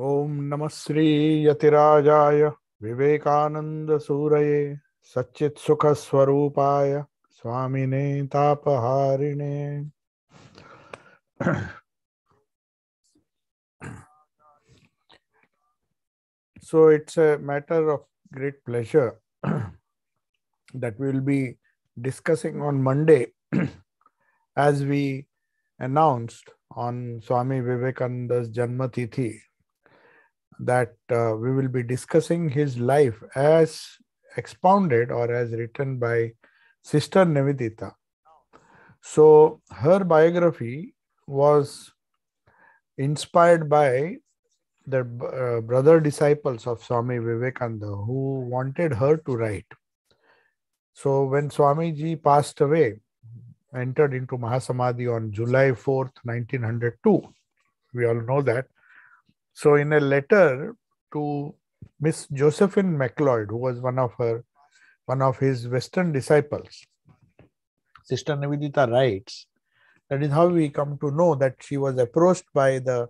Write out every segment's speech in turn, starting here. Om Namah Sri Yatirajaya Vivekananda Suraye Satchit Sukha Swarupaya Swamine Tapaharine. So it's a matter of great pleasure that we will be discussing on Monday, as we announced on Swami Vivekananda's Janma Tithi, that we will be discussing his life as expounded or as written by Sister Nivedita. So her biography was inspired by the brother disciples of Swami Vivekananda, who wanted her to write. So when Swamiji passed away, entered into Mahasamadhi on July 4th, 1902, we all know that. So in a letter to Miss Josephine McLeod, who was one of his Western disciples, Sister Nivedita writes, that is how we come to know that she was approached by the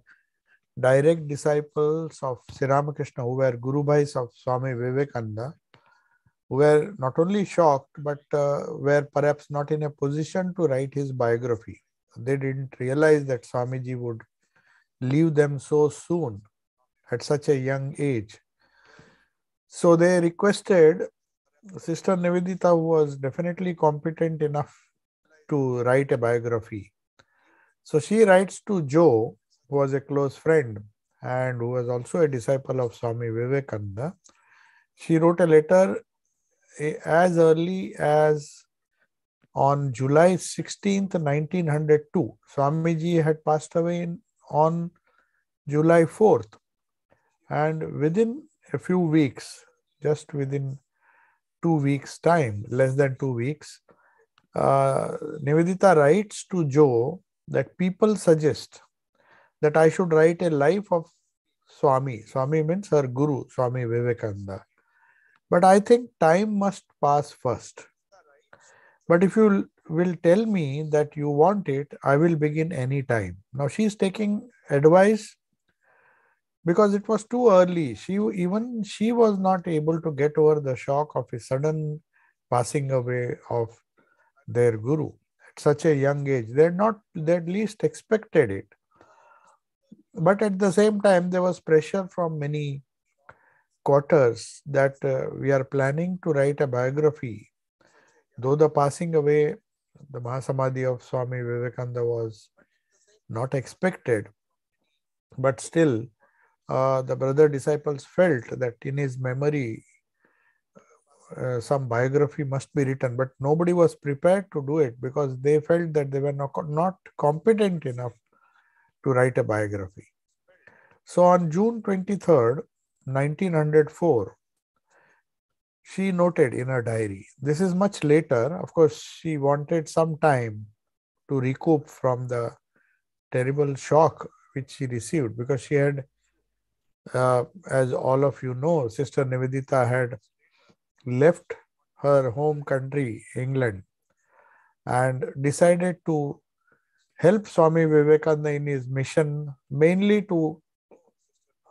direct disciples of Sri Ramakrishna, who were Guru Bhais of Swami Vivekananda, who were not only shocked, but were perhaps not in a position to write his biography. They didn't realize that Swamiji would leave them so soon, at such a young age. So they requested Sister Nivedita, who was definitely competent enough to write a biography. So she writes to Joe, who was a close friend and who was also a disciple of Swami Vivekananda. She wrote a letter as early as on July 16th, 1902. Swamiji had passed away on July 4th. And within a few weeks, just within 2 weeks' time, less than 2 weeks, Nivedita writes to Joe that people suggest that I should write a life of Swami. Swami means her Guru, Swami Vivekananda. But I think time must pass first. But if you will tell me that you want it, I will begin any time. Now she is taking advice because it was too early. She was not able to get over the shock of a sudden passing away of their Guru at such a young age. They at least expected it. But at the same time, there was pressure from many quarters that we are planning to write a biography. Though the passing away, the Mahasamadhi of Swami Vivekananda was not expected, but still the brother disciples felt that in his memory some biography must be written, but nobody was prepared to do it because they felt that they were not competent enough to write a biography. So on June 23rd, 1904, she noted in her diary, this is much later, of course, she wanted some time to recoup from the terrible shock which she received, because she had, as all of you know, Sister Nivedita had left her home country, England, and decided to help Swami Vivekananda in his mission, mainly for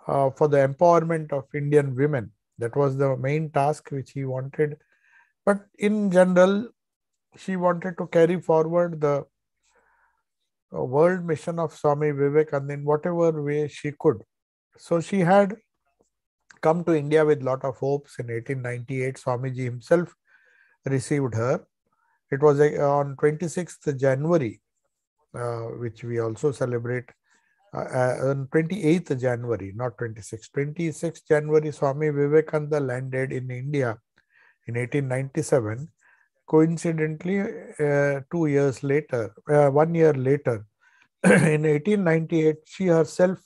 the empowerment of Indian women. That was the main task which he wanted. But in general, she wanted to carry forward the world mission of Swami Vivekananda in whatever way she could. So she had come to India with lot of hopes. In 1898, Swamiji himself received her. It was on 26th January. Which we also celebrate on 28th January, not 26th. 26th January, Swami Vivekananda landed in India in 1897. Coincidentally, 2 years later, 1 year later, in 1898, she herself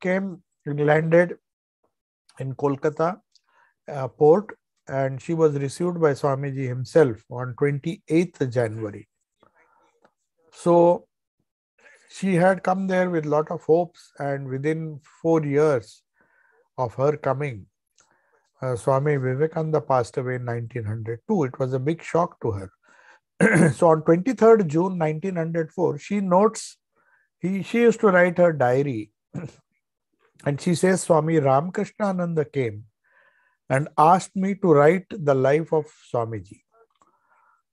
came and landed in Kolkata port, and she was received by Swamiji himself on 28th January. So she had come there with a lot of hopes, and within 4 years of her coming, Swami Vivekananda passed away in 1902. It was a big shock to her. So on 23rd June 1904, she notes, she used to write her diary And she says, Swami Ramakrishnananda came and asked me to write the life of Swamiji.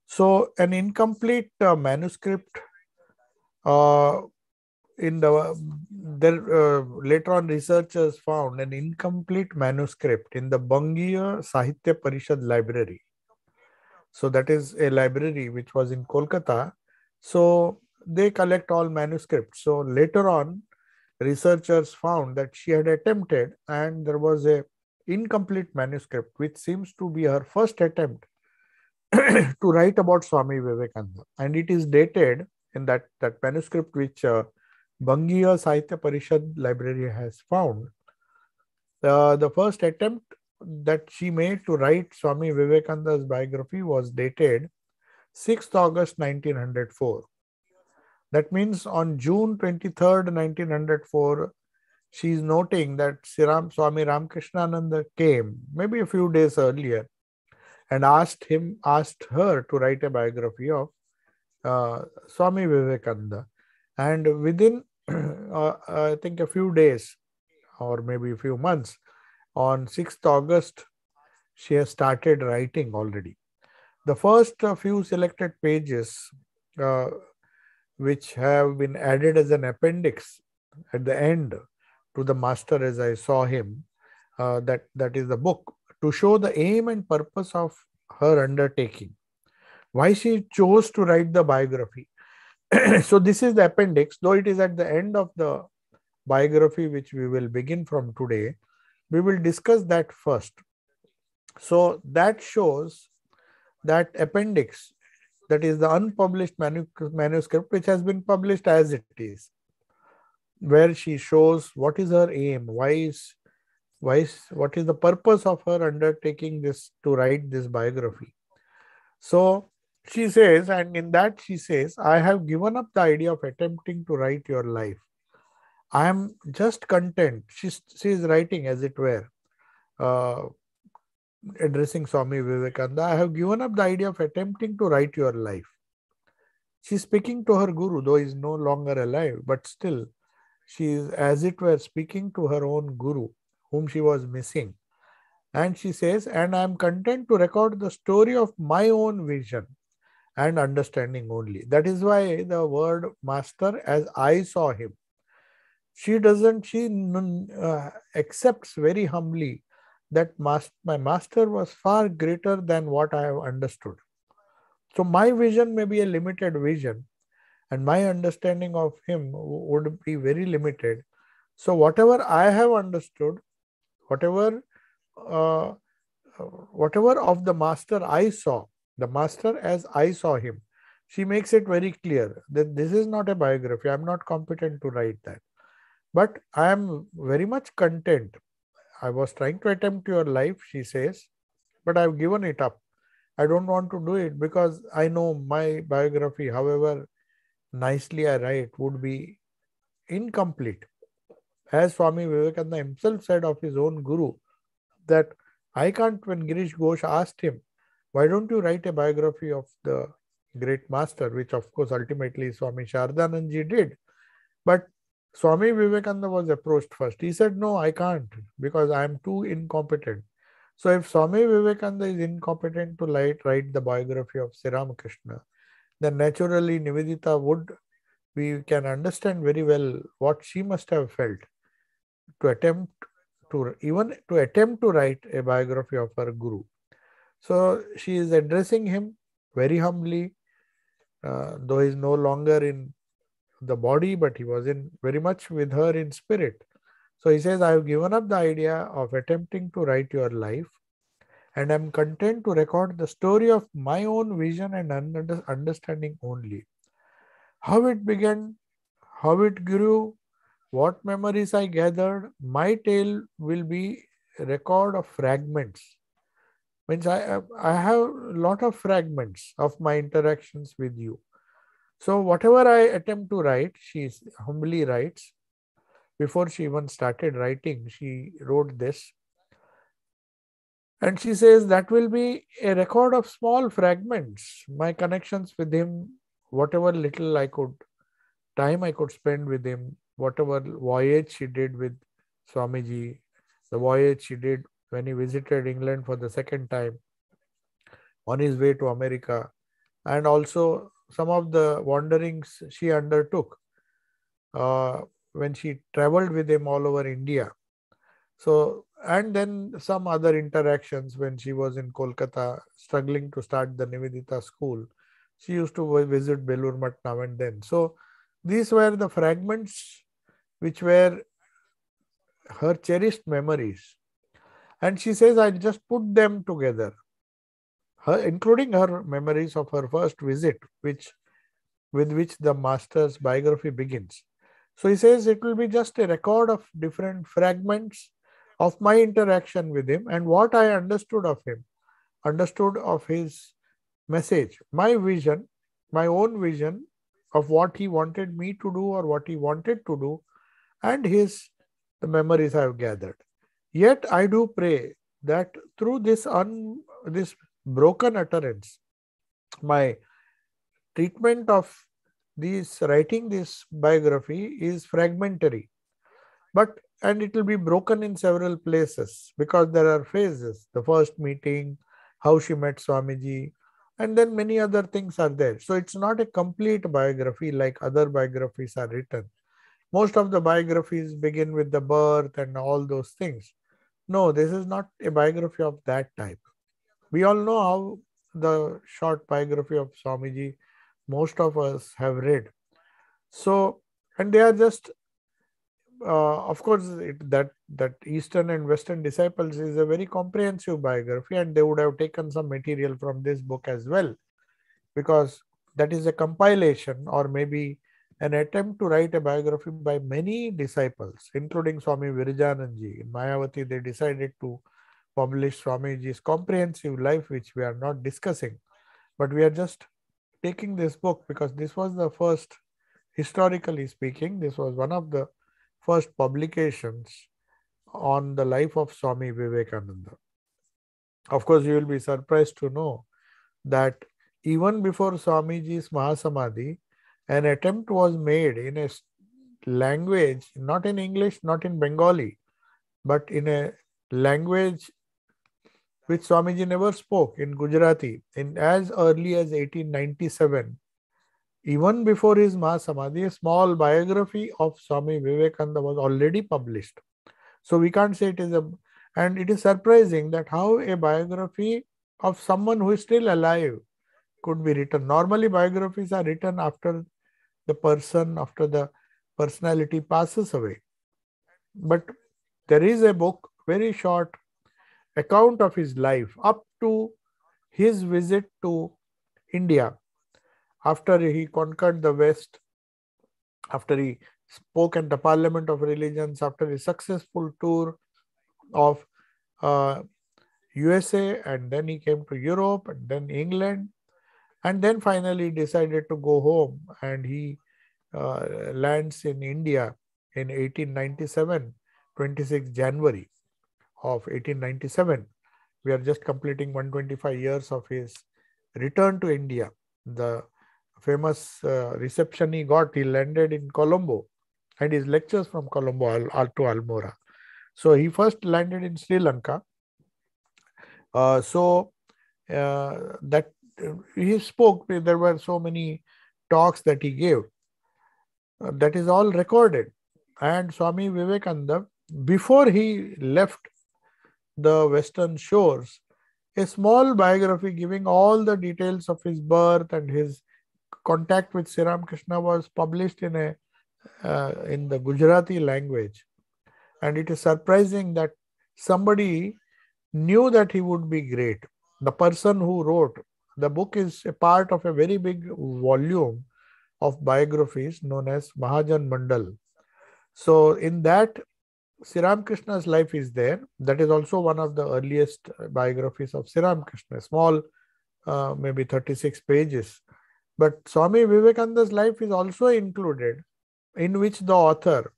So an incomplete manuscript later on researchers found an incomplete manuscript in the Bangiya Sahitya Parishad library. So that is a library which was in Kolkata. So they collect all manuscripts. So later on, researchers found that she had attempted and there was an incomplete manuscript, which seems to be her first attempt to write about Swami Vivekananda. And it is dated in that manuscript which Bangiya Sahitya Parishad library has found. The first attempt that she made to write Swami Vivekananda's biography was dated 6th August 1904. That means on June 23rd, 1904, she is noting that Swami Ramakrishnananda came maybe a few days earlier and asked her to write a biography of Swami Vivekananda. And within, I think, a few days or maybe a few months, on 6th August, she has started writing already. The first few selected pages, which have been added as an appendix at the end to the Master as I Saw Him, that is the book, to show the aim and purpose of her undertaking, why she chose to write the biography. So this is the appendix, though it is at the end of the biography, which we will begin from today. We will discuss that first. So that shows that appendix, that is the unpublished manuscript, which has been published as it is, where she shows what is her aim, what is the purpose of her undertaking this, to write this biography. So she says, and in that she says, I have given up the idea of attempting to write your life. I am just content. She is writing, as it were, addressing Swami Vivekananda, I have given up the idea of attempting to write your life. She is speaking to her guru, though he is no longer alive, but still she is, as it were, speaking to her own guru, whom she was missing. And she says, and I am content to record the story of my own vision and understanding only. That is why the word Master as I Saw Him. She accepts very humbly that my master was far greater than what I have understood. So my vision may be a limited vision and my understanding of him would be very limited. So whatever I have understood, whatever of the master I saw, the master as I saw him, she makes it very clear that this is not a biography. I'm not competent to write that. But I am very much content. I was trying to attempt your life, she says, but I've given it up. I don't want to do it because I know my biography, however nicely I write, would be incomplete. As Swami Vivekananda himself said of his own guru, that I can't, when Girish Ghosh asked him, why don't you write a biography of the great master, which of course ultimately Swami Shardhananji did. But Swami Vivekananda was approached first. He said, no, I can't because I am too incompetent. So if Swami Vivekananda is incompetent to write the biography of Sri Ramakrishna, then naturally Nivedita we can understand very well what she must have felt to attempt to write a biography of her guru. So she is addressing him very humbly, though he is no longer in the body, but he was in very much with her in spirit. So he says, I have given up the idea of attempting to write your life and I am content to record the story of my own vision and understanding only. How it began, how it grew, what memories I gathered, my tale will be a record of fragments. Means I have a lot of fragments of my interactions with you. So whatever I attempt to write, she humbly writes. Before she even started writing, she wrote this. And she says that will be a record of small fragments, my connections with him, whatever little time I could spend with him, whatever voyage she did with Swamiji, the voyage he did when he visited England for the second time on his way to America, and also some of the wanderings she undertook when she traveled with him all over India. So, and then some other interactions when she was in Kolkata struggling to start the Nivedita school. She used to visit Belur Math now and then. So these were the fragments which were her cherished memories. And she says, I just put them together, including her memories of her first visit, with which the master's biography begins. So he says it will be just a record of different fragments of my interaction with him and what I understood of him, understood of his message, my vision, my own vision of what he wanted me to do or what he wanted to do, and the memories I have gathered. Yet I do pray that through this broken utterance, my treatment of writing this biography is fragmentary, and it will be broken in several places, because there are phases. The first meeting, how she met Swamiji, and then many other things are there. So it's not a complete biography like other biographies are written. Most of the biographies begin with the birth and all those things. No, this is not a biography of that type. We all know how the short biography of Swamiji most of us have read. So, and they are just, of course, that Eastern and Western Disciples is a very comprehensive biography, and they would have taken some material from this book as well, because that is a compilation or maybe an attempt to write a biography by many disciples, including Swami Virajanandaji. In Mayavati, they decided to publish Swamiji's comprehensive life, which we are not discussing, but we are just taking this book because this was the first, historically speaking, this was one of the first publications on the life of Swami Vivekananda. Of course, you will be surprised to know that even before Swamiji's Mahasamadhi, an attempt was made in a language, not in English, not in Bengali, but in a language which Swamiji never spoke, in Gujarati, in as early as 1897. Even before his Mahasamadhi, a small biography of Swami Vivekananda was already published. So we can't say it is a... And it is surprising that how a biography of someone who is still alive could be written. Normally biographies are written after the personality passes away. But there is a book, very short account of his life up to his visit to India, after he conquered the West, after he spoke at the Parliament of Religions, after a successful tour of USA, and then he came to Europe and then England, and then finally decided to go home, and he lands in India in 1897, 26 January of 1897. We are just completing 125 years of his return to India. The famous reception he got, he landed in Colombo, and his lectures from Colombo to Almora. So he first landed in Sri Lanka. That he spoke, there were so many talks that he gave. That is all recorded. And Swami Vivekananda, before he left the Western shores, a small biography giving all the details of his birth and his contact with Sri Ramakrishna was published in the Gujarati language. And it is surprising that somebody knew that he would be great. The person who wrote the book is a part of a very big volume of biographies known as Mahajan Mandal. So in that, Sri Ramakrishna's life is there. That is also one of the earliest biographies of Sri Ramakrishna, small, maybe 36 pages. But Swami Vivekananda's life is also included, in which the author,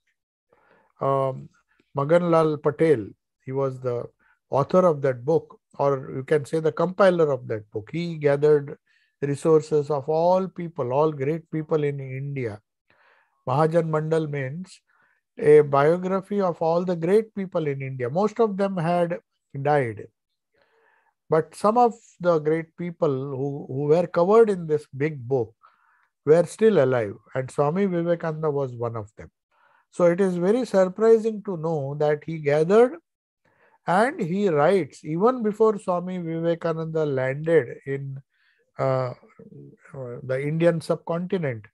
Maganlal Patel, he was the author of that book, or you can say the compiler of that book. He gathered resources of all people, all great people in India. Mahajan Mandal means a biography of all the great people in India. Most of them had died, but some of the great people who were covered in this big book were still alive, and Swami Vivekananda was one of them. So it is very surprising to know that he gathered and he writes even before Swami Vivekananda landed in the Indian subcontinent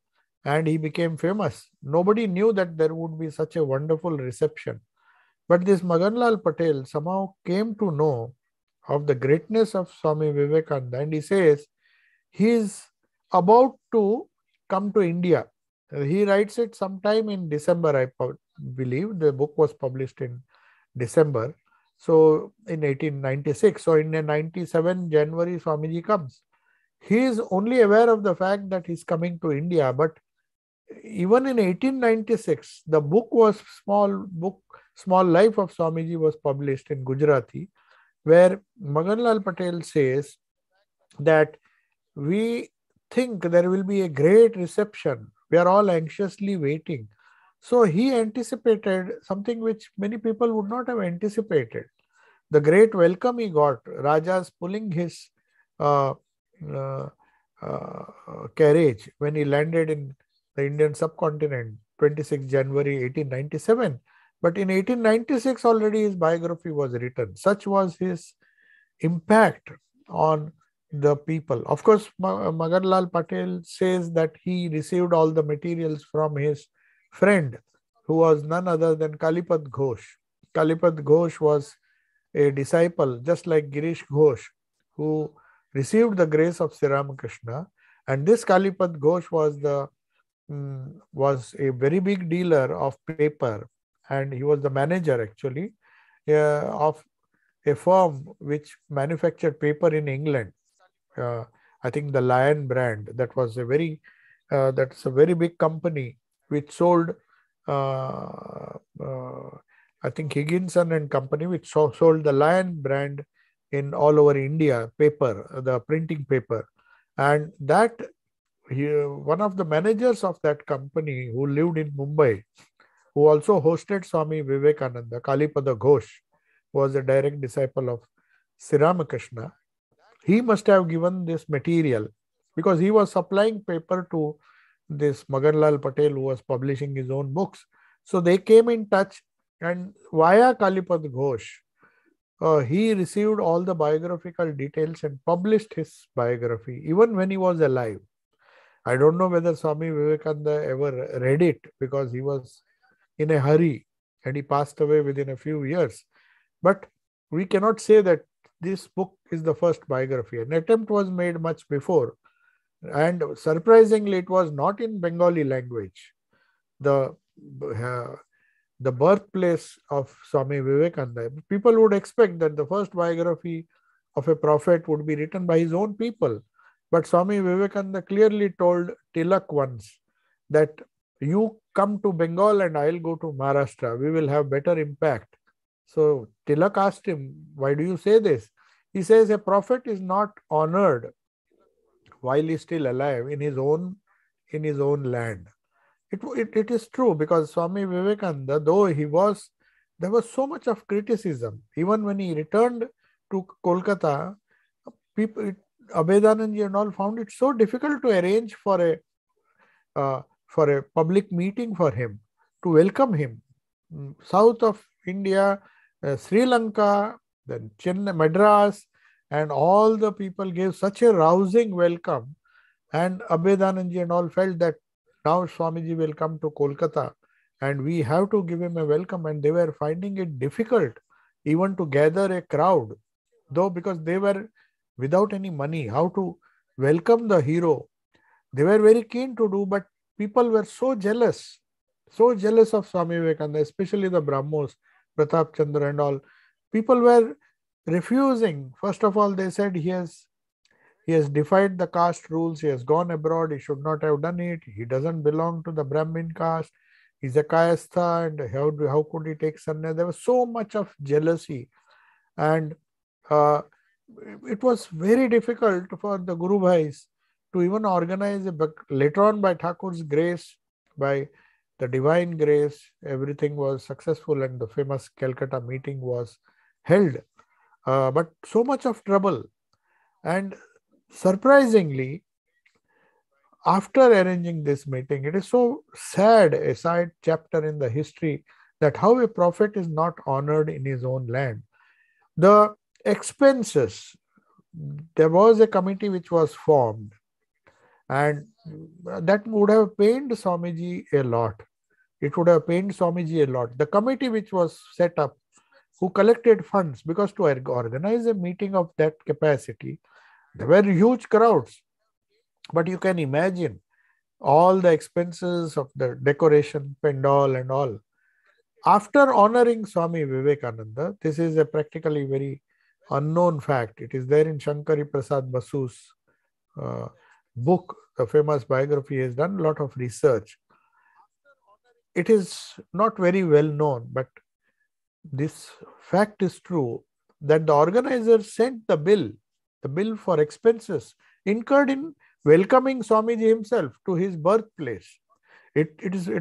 and he became famous. Nobody knew that there would be such a wonderful reception. But this Maganlal Patel somehow came to know of the greatness of Swami Vivekananda, and he says he is about to come to India. He writes it sometime in December, I believe. The book was published in December, so in 1896. So in 97 January, Swamiji comes. He is only aware of the fact that he is coming to India, but even in 1896, the small life of Swamiji was published in Gujarati, where Maganlal Patel says that we think there will be a great reception. We are all anxiously waiting. So he anticipated something which many people would not have anticipated. The great welcome he got, Rajas pulling his carriage when he landed in the Indian subcontinent, 26 January 1897. But in 1896 already his biography was written. Such was his impact on the people. Of course, Maganlal Patel says that he received all the materials from his friend, who was none other than Kalipad Ghosh. Kalipad Ghosh was a disciple, just like Girish Ghosh, who received the grace of Sri Ramakrishna. And this Kalipad Ghosh was a very big dealer of paper. And he was the manager actually of a firm which manufactured paper in England. I think the Lion brand, that was a very that's a very big company which sold I think Higginson and Company, which sold the Lion brand in all over India paper, the printing paper. And that one of the managers of that company, who lived in Mumbai, who also hosted Swami Vivekananda, Kalipada Ghosh, was a direct disciple of Sri Ramakrishna. He must have given this material because he was supplying paper to this Maganlal Patel, who was publishing his own books. So they came in touch, and via Kalipada Ghosh, he received all the biographical details and published his biography, even when he was alive. I don't know whether Swami Vivekananda ever read it because he was in a hurry and he passed away within a few years. But we cannot say that this book is the first biography. An attempt was made much before, and surprisingly it was not in Bengali language. The birthplace of Swami Vivekananda. People would expect that the first biography of a prophet would be written by his own people. But Swami Vivekananda clearly told Tilak once that you come to Bengal and I'll go to Maharashtra. We will have better impact. So Tilak asked him, why do you say this? He says a prophet is not honored while he is still alive in his own land. It is true, because Swami Vivekananda, though there was so much of criticism. Even when he returned to Kolkata, people, Abhedanandaji and all, found it so difficult to arrange for a public meeting for him, to welcome him. South of India, Sri Lanka, then Chennai, Madras, and all the people gave such a rousing welcome, and Abhedanandaji and all felt that now Swamiji will come to Kolkata and we have to give him a welcome, and they were finding it difficult even to gather a crowd, though, because they were without any money, how to welcome the hero. They were very keen to do, but people were so jealous of Swami Vivekananda, especially the Brahmos, Pratap Chandra and all. People were refusing. First of all, they said he has defied the caste rules, he has gone abroad, he should not have done it, he doesn't belong to the Brahmin caste, he's a Kayastha, and how could he take sannyas? There was so much of jealousy, and it was very difficult for the Guru Bhais to even organize, later on by Thakur's grace, by the divine grace, everything was successful and the famous Calcutta meeting was held. But so much of trouble, and surprisingly, after arranging this meeting, it is so sad a side chapter in the history that how a prophet is not honored in his own land. The expenses, there was a committee which was formed, and that would have pained Swamiji a lot. It would have pained Swamiji a lot. The committee which was set up, who collected funds, because to organize a meeting of that capacity, there were huge crowds. But you can imagine all the expenses of the decoration, pandal and all. After honoring Swami Vivekananda, this is a practically very unknown fact. It is there in Shankari Prasad Basu's book, the famous biography. Has done a lot of research. It is not very well known, but this fact is true that the organizer sent the bill for expenses incurred in welcoming Swamiji himself to his birthplace. It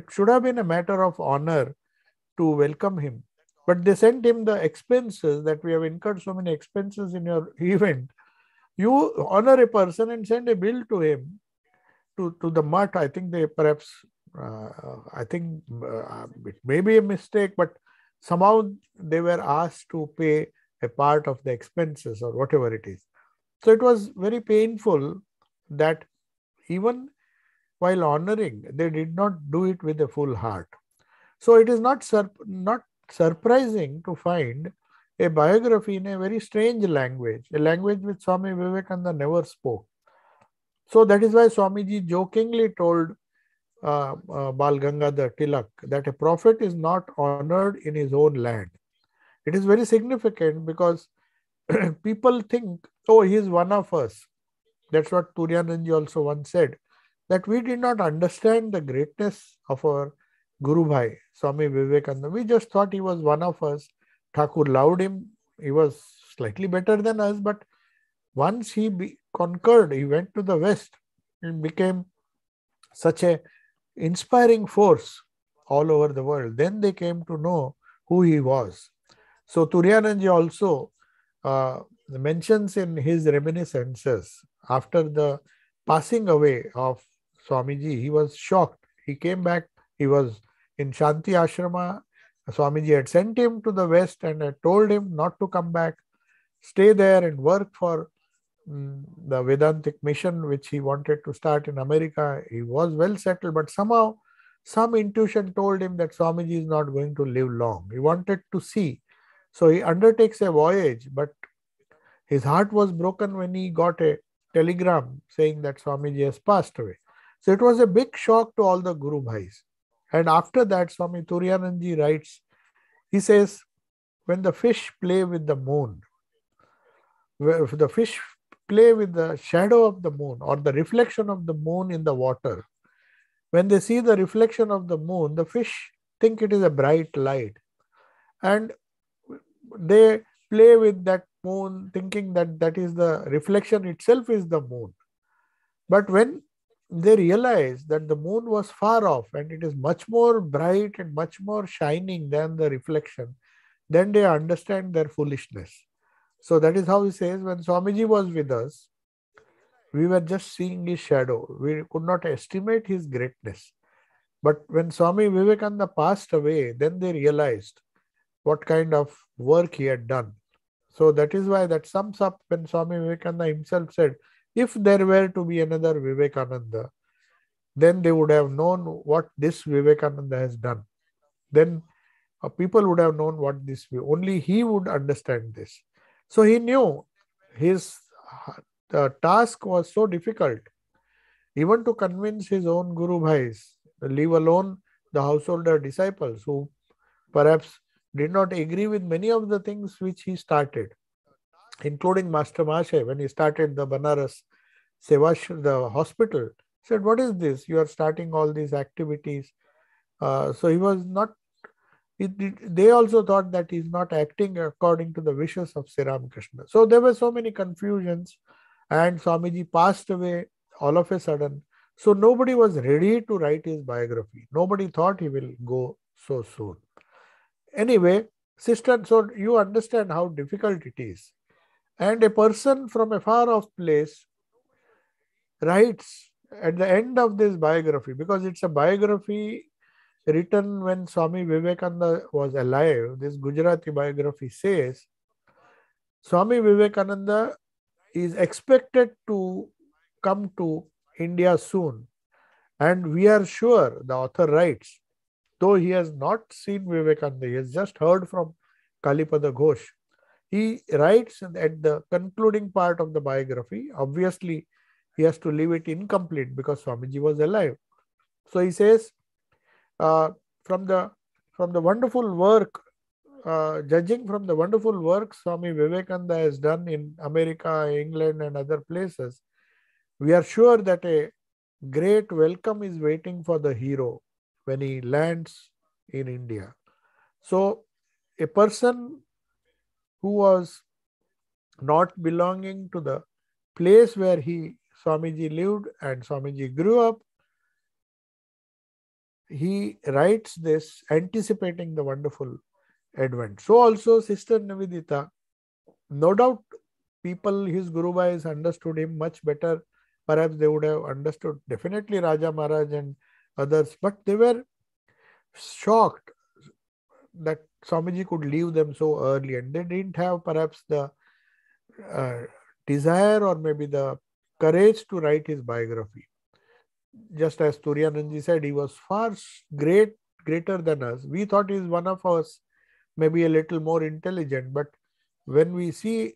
should have been a matter of honor to welcome him, but they sent him the expenses that we have incurred so many expenses in your event. You honor a person and send a bill to him, to the mutt. I think they perhaps, it may be a mistake, but somehow they were asked to pay a part of the expenses or whatever it is. So it was very painful that even while honoring, they did not do it with a full heart. So it is not surprising to find a biography in a very strange language, a language which Swami Vivekananda never spoke. So that is why Swamiji jokingly told Bal Gangadhar Tilak that a prophet is not honored in his own land. It is very significant because people think, oh, he is one of us. That's what Turiyanandaji also once said, that we did not understand the greatness of our Guru Bhai, Swami Vivekananda. We just thought he was one of us. Thakur loved him. He was slightly better than us, but once he conquered, he went to the West and became such an inspiring force all over the world. Then they came to know who he was. So Turiyanandaji also mentions in his reminiscences after the passing away of Swamiji, he was shocked. He came back. He was in Shanti Ashrama. Swamiji had sent him to the West and had told him not to come back, stay there and work for the Vedantic mission which he wanted to start in America. He was well settled, but somehow some intuition told him that Swamiji is not going to live long. He wanted to see. So he undertakes a voyage, but his heart was broken when he got a telegram saying that Swamiji has passed away. So it was a big shock to all the Guru Bhais. And after that, Swami Turiyanandaji writes, he says, when the fish play with the moon, if the fish play with the shadow of the moon or the reflection of the moon in the water, when they see the reflection of the moon, the fish think it is a bright light. And they play with that moon thinking that that is the reflection itself is the moon. But when they realize that the moon was far off and it is much more bright and much more shining than the reflection, then they understand their foolishness. So that is how he says, when Swamiji was with us, we were just seeing his shadow. We could not estimate his greatness. But when Swami Vivekananda passed away, then they realized what kind of work he had done. So that is why that sums up when Swami Vivekananda himself said, if there were to be another Vivekananda, then they would have known what this Vivekananda has done. Then people would have known what this, only he would understand this. So he knew his task was so difficult, even to convince his own Guru Bhais, leave alone the householder disciples who perhaps did not agree with many of the things which he started, including Master Mahashe. When he started the Banaras Sevash, the hospital, he said, what is this? You are starting all these activities. So he was not, they also thought that he's not acting according to the wishes of Sri Ramakrishna. So there were so many confusions, and Swamiji passed away all of a sudden. So nobody was ready to write his biography. Nobody thought he will go so soon. Anyway, sister, so you understand how difficult it is. And a person from a far off place writes at the end of this biography, because it's a biography written when Swami Vivekananda was alive. This Gujarati biography says, Swami Vivekananda is expected to come to India soon, and we are sure, the author writes, though he has not seen Vivekananda, he has just heard from Kalipad Ghosh. He writes at the concluding part of the biography. Obviously, he has to leave it incomplete because Swamiji was alive. So he says, from the wonderful work, judging from the wonderful work Swami Vivekananda has done in America, England and other places, we are sure that a great welcome is waiting for the hero when he lands in India. So a person who was not belonging to the place where he, Swamiji, lived and Swamiji grew up, he writes this anticipating the wonderful advent. So also Sister Nivedita, no doubt people, his Guru Bhais understood him much better. Perhaps they would have understood definitely Raja Maharaj and others, but they were shocked that Swamiji could leave them so early, and they didn't have perhaps the desire or maybe the courage to write his biography. Just as Turiyanandaji said, he was far greater than us. We thought he is one of us, maybe a little more intelligent, but when we see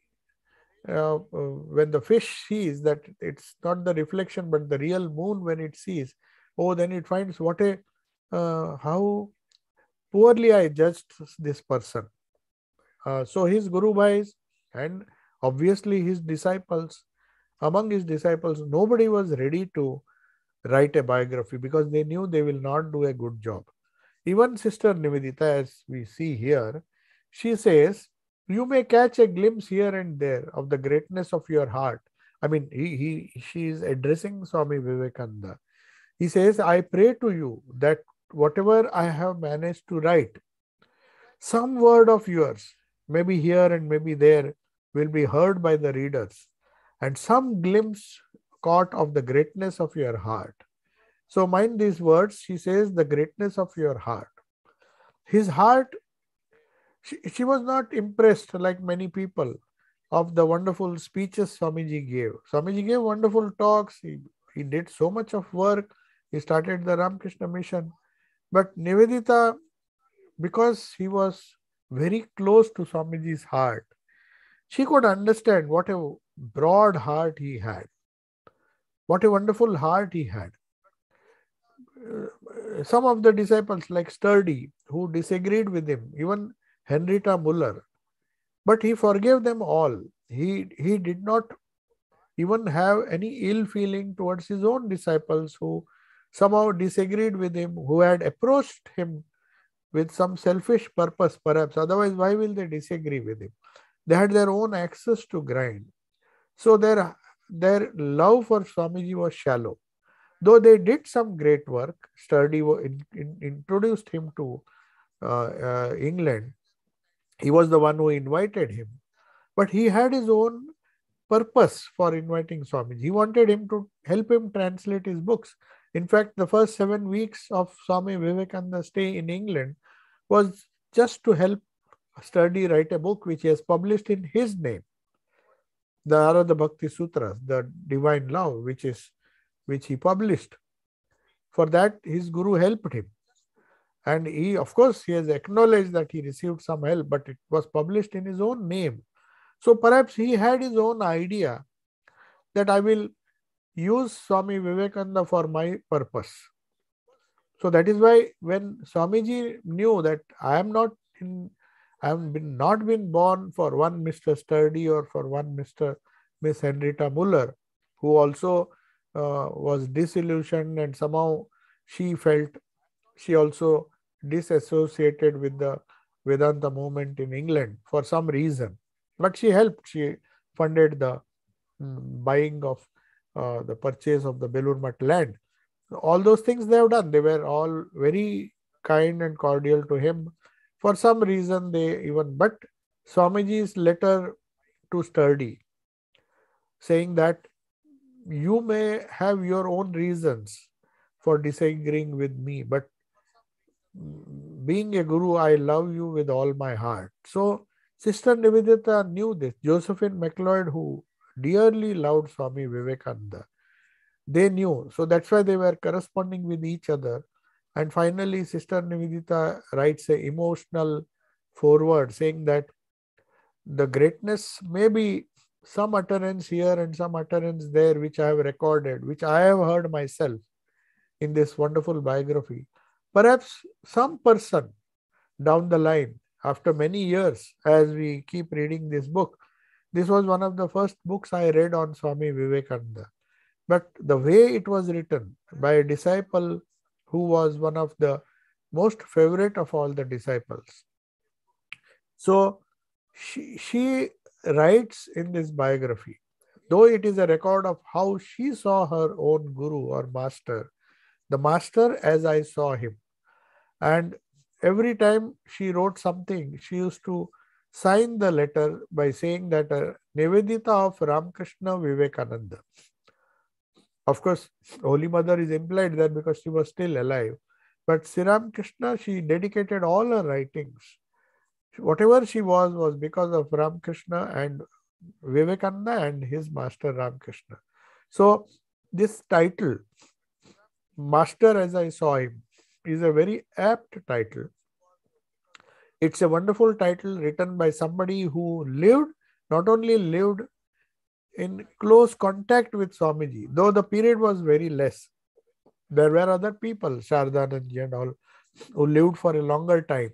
when the fish sees that it's not the reflection but the real moon, when it sees, oh, then it finds what a how poorly I judged this person. So his Guru Bhais and obviously his disciples, among his disciples, nobody was ready to write a biography because they knew they will not do a good job. Even Sister Nivedita, as we see here, she says, you may catch a glimpse here and there of the greatness of your heart. I mean, she is addressing Swami Vivekananda. He says, I pray to you that whatever I have managed to write, some word of yours, maybe here and maybe there, will be heard by the readers, and some glimpse caught of the greatness of your heart. So mind these words, she says, the greatness of your heart. His heart, she was not impressed like many people of the wonderful speeches Swamiji gave. Swamiji gave wonderful talks. He did so much of work. He started the Ramakrishna Mission. But Nivedita, because he was very close to Swamiji's heart, she could understand what a broad heart he had. What a wonderful heart he had. Some of the disciples like Sturdy, who disagreed with him, even Henrietta Muller, but he forgave them all. He did not even have any ill feeling towards his own disciples who somehow disagreed with him, who had approached him with some selfish purpose perhaps. Otherwise, why will they disagree with him? They had their own axes to grind. So their love for Swamiji was shallow. Though they did some great work, Sturdy introduced him to England. He was the one who invited him. But he had his own purpose for inviting Swamiji. He wanted him to help him translate his books. In fact, the first 7 weeks of Swami Vivekananda's stay in England was just to help Sturdy write a book which he has published in his name, the Narada Bhakti Sutras, the Divine Love, which he published. For that, his Guru helped him. And he, of course, he has acknowledged that he received some help, but it was published in his own name. So perhaps he had his own idea that I will use Swami Vivekananda for my purpose. So that is why when Swamiji knew that I have not been born for one Mr. Sturdy or for one Miss Henrietta Muller, who also was disillusioned, and somehow she felt she also disassociated with the Vedanta movement in England for some reason. But she helped. She funded the purchase of the Belur Math land. all those things they have done. They were all very kind and cordial to him. For some reason, they even, but Swamiji's letter to Sturdy saying that you may have your own reasons for disagreeing with me, but being a guru, I love you with all my heart. So Sister Nivedita knew this. Josephine McLeod, who dearly loved Swami Vivekananda, they knew. So that's why they were corresponding with each other. And finally, Sister Nivedita writes an emotional foreword saying that the greatness may be some utterance here and some utterance there, which I have recorded, which I have heard myself in this wonderful biography. Perhaps some person down the line, after many years, as we keep reading this book, this was one of the first books I read on Swami Vivekananda. But the way it was written by a disciple who was one of the most favorite of all the disciples. So she writes in this biography, though it is a record of how she saw her own guru or master, the master as I saw him. And every time she wrote something, she used to sign the letter by saying that Nivedita of Ramakrishna Vivekananda. Of course, Holy Mother is implied there because she was still alive. But Sri Ramakrishna, she dedicated all her writings. Whatever she was because of Ramakrishna and Vivekananda and his master Ramakrishna. So this title, Master as I Saw Him, is a very apt title. It's a wonderful title written by somebody who lived, not only lived in close contact with Swamiji, though the period was very less. There were other people, Shardhananji and all, who lived for a longer time.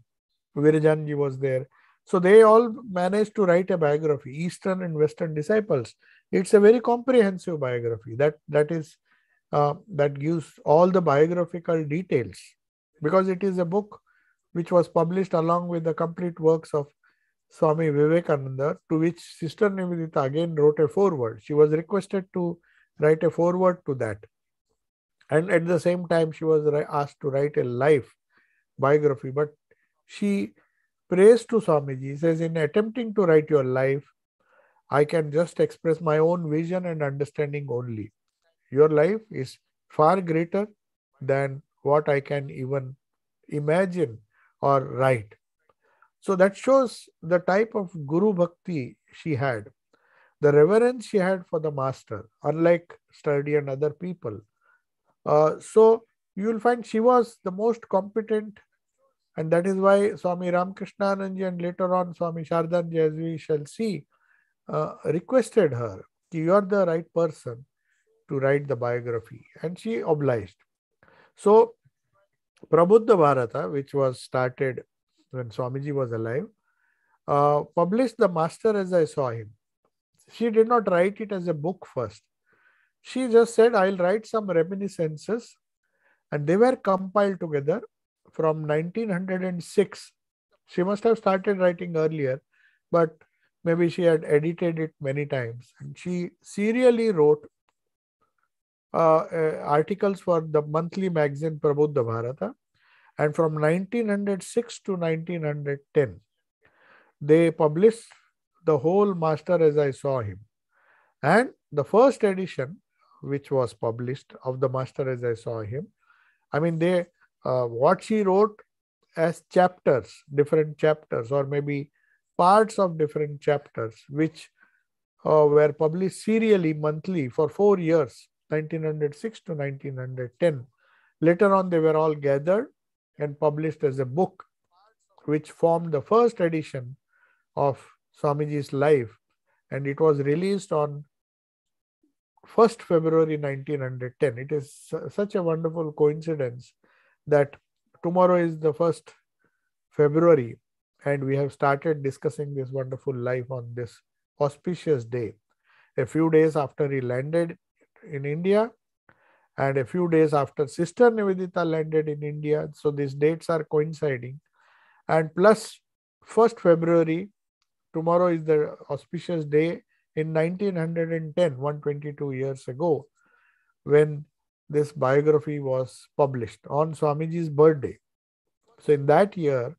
Virajanandaji was there. So they all managed to write a biography, Eastern and Western Disciples. It's a very comprehensive biography that gives all the biographical details, because it is a book which was published along with the complete works of Swami Vivekananda, to which Sister Nivedita again wrote a foreword. She was requested to write a foreword to that. And at the same time, she was asked to write a life biography. But she prays to Swamiji, says, in attempting to write your life, I can just express my own vision and understanding only. Your life is far greater than what I can even imagine or write. So that shows the type of Guru Bhakti she had, the reverence she had for the master, unlike Sturdy and other people. So you will find she was the most competent, and that is why Swami Ramakrishnaananji and later on Swami Shardhananji, as we shall see, requested her, you are the right person to write the biography, and she obliged. So Prabuddha Bharata, which was started when Swamiji was alive, published The Master as I Saw Him. She did not write it as a book first. She just said, I'll write some reminiscences, and they were compiled together from 1906. She must have started writing earlier, but maybe she had edited it many times. And she serially wrote articles for the monthly magazine Prabuddha Bharata. And from 1906 to 1910, they published the whole Master as I Saw Him. And the first edition, which was published of the Master as I Saw Him, I mean, they what she wrote as chapters, different chapters, or maybe parts of different chapters, which were published serially monthly for 4 years, 1906 to 1910. Later on, they were all gathered and published as a book, which formed the first edition of Swamiji's life, and it was released on 1st February 1910. It is such a wonderful coincidence that tomorrow is the 1st February, and we have started discussing this wonderful life on this auspicious day, a few days after he landed in India, and a few days after Sister Nivedita landed in India. So these dates are coinciding. And plus 1st February, tomorrow is the auspicious day in 1910, 122 years ago, when this biography was published on Swamiji's birthday. So in that year,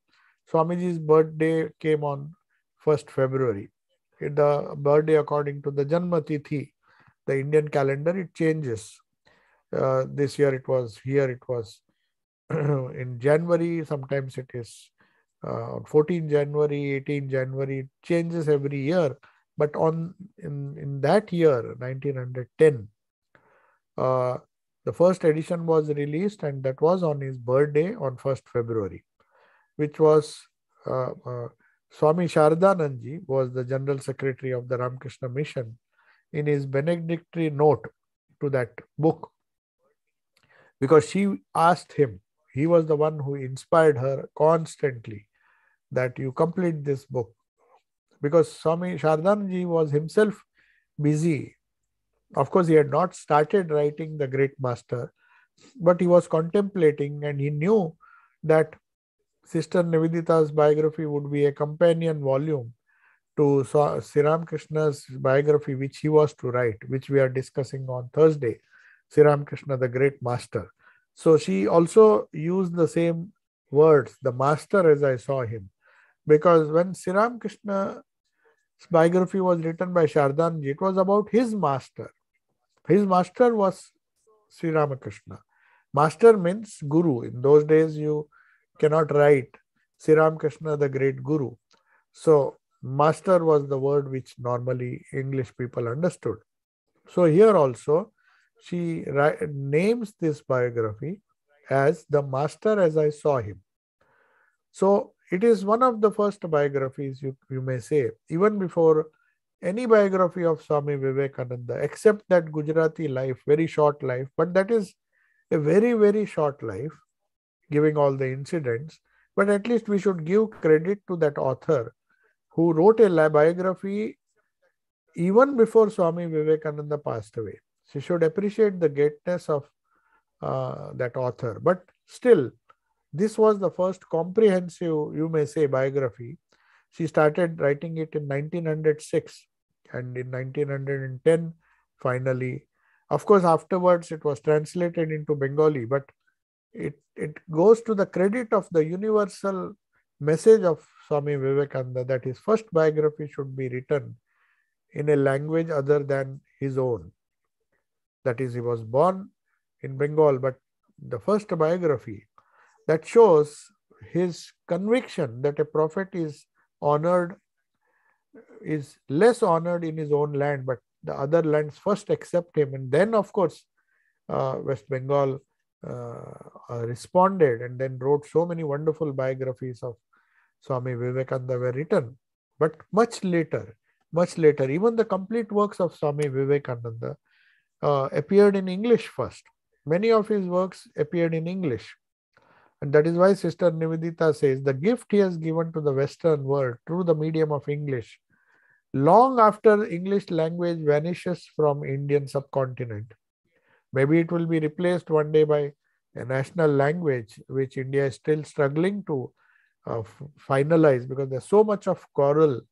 Swamiji's birthday came on 1st February. The birthday according to the Janma Tithi, the Indian calendar, it changes. This year it was here, it was in January, sometimes it is on 14 January, 18 January, it changes every year. But in that year, 1910, the first edition was released, and that was on his birthday on 1st February, which was Swami Shardhananji was the General Secretary of the Ramakrishna Mission. In his benedictory note to that book, because she asked him, he was the one who inspired her constantly that you complete this book, because Swami Shardhananji was himself busy. Of course, he had not started writing The Great Master, but he was contemplating, and he knew that Sister Nivedita's biography would be a companion volume to Sri Ramakrishna's biography, which he was to write, which we are discussing on Thursday, Sri Ramakrishna, The Great Master. So she also used the same words, the Master as I Saw Him, because when Sri Ramakrishna's biography was written by Shardhananji, it was about his master. His master was Sri Ramakrishna. Master means guru. In those days, you cannot write Sri Ramakrishna, the great guru. So master was the word which normally English people understood. So here also, she names this biography as The Master as I Saw Him. So it is one of the first biographies, you may say, even before any biography of Swami Vivekananda, except that Gujarati life, very short life, but that is a very, very short life, giving all the incidents. But at least we should give credit to that author who wrote a biography even before Swami Vivekananda passed away. She should appreciate the greatness of that author. But still, this was the first comprehensive, you may say, biography. She started writing it in 1906, and in 1910, finally. Of course, afterwards, it was translated into Bengali, but it goes to the credit of the universal message of Swami Vivekananda that his first biography should be written in a language other than his own. That is, he was born in Bengal, but the first biography that shows his conviction that a prophet is honored, is less honored in his own land, but the other lands first accept him. And then, of course, West Bengal responded and then wrote so many wonderful biographies of Swami Vivekananda were written. But much later, even the complete works of Swami Vivekananda appeared in English first. Many of his works appeared in English. And that is why Sister Nivedita says, the gift he has given to the Western world through the medium of English, long after English language vanishes from Indian subcontinent. Maybe it will be replaced one day by a national language, which India is still struggling to finalize, because there's so much of quarrel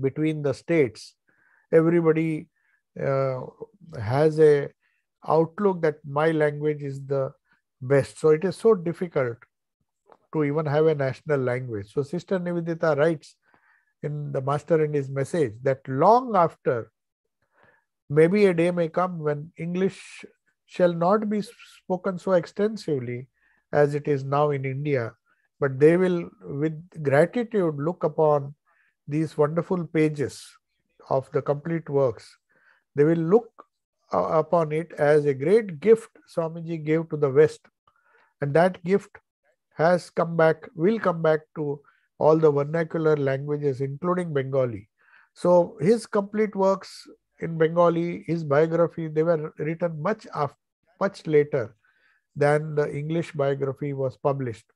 between the states. Everybody has a outlook that my language is the best. So it is so difficult to even have a national language. So Sister Nivedita writes in The Master and His Message that long after, maybe a day may come when English shall not be spoken so extensively as it is now in India, but they will with gratitude look upon these wonderful pages of the complete works. They will look upon it as a great gift Swamiji gave to the West. And that gift has come back, will come back to all the vernacular languages, including Bengali. So his complete works in Bengali, his biography, they were written much later than the English biography was published.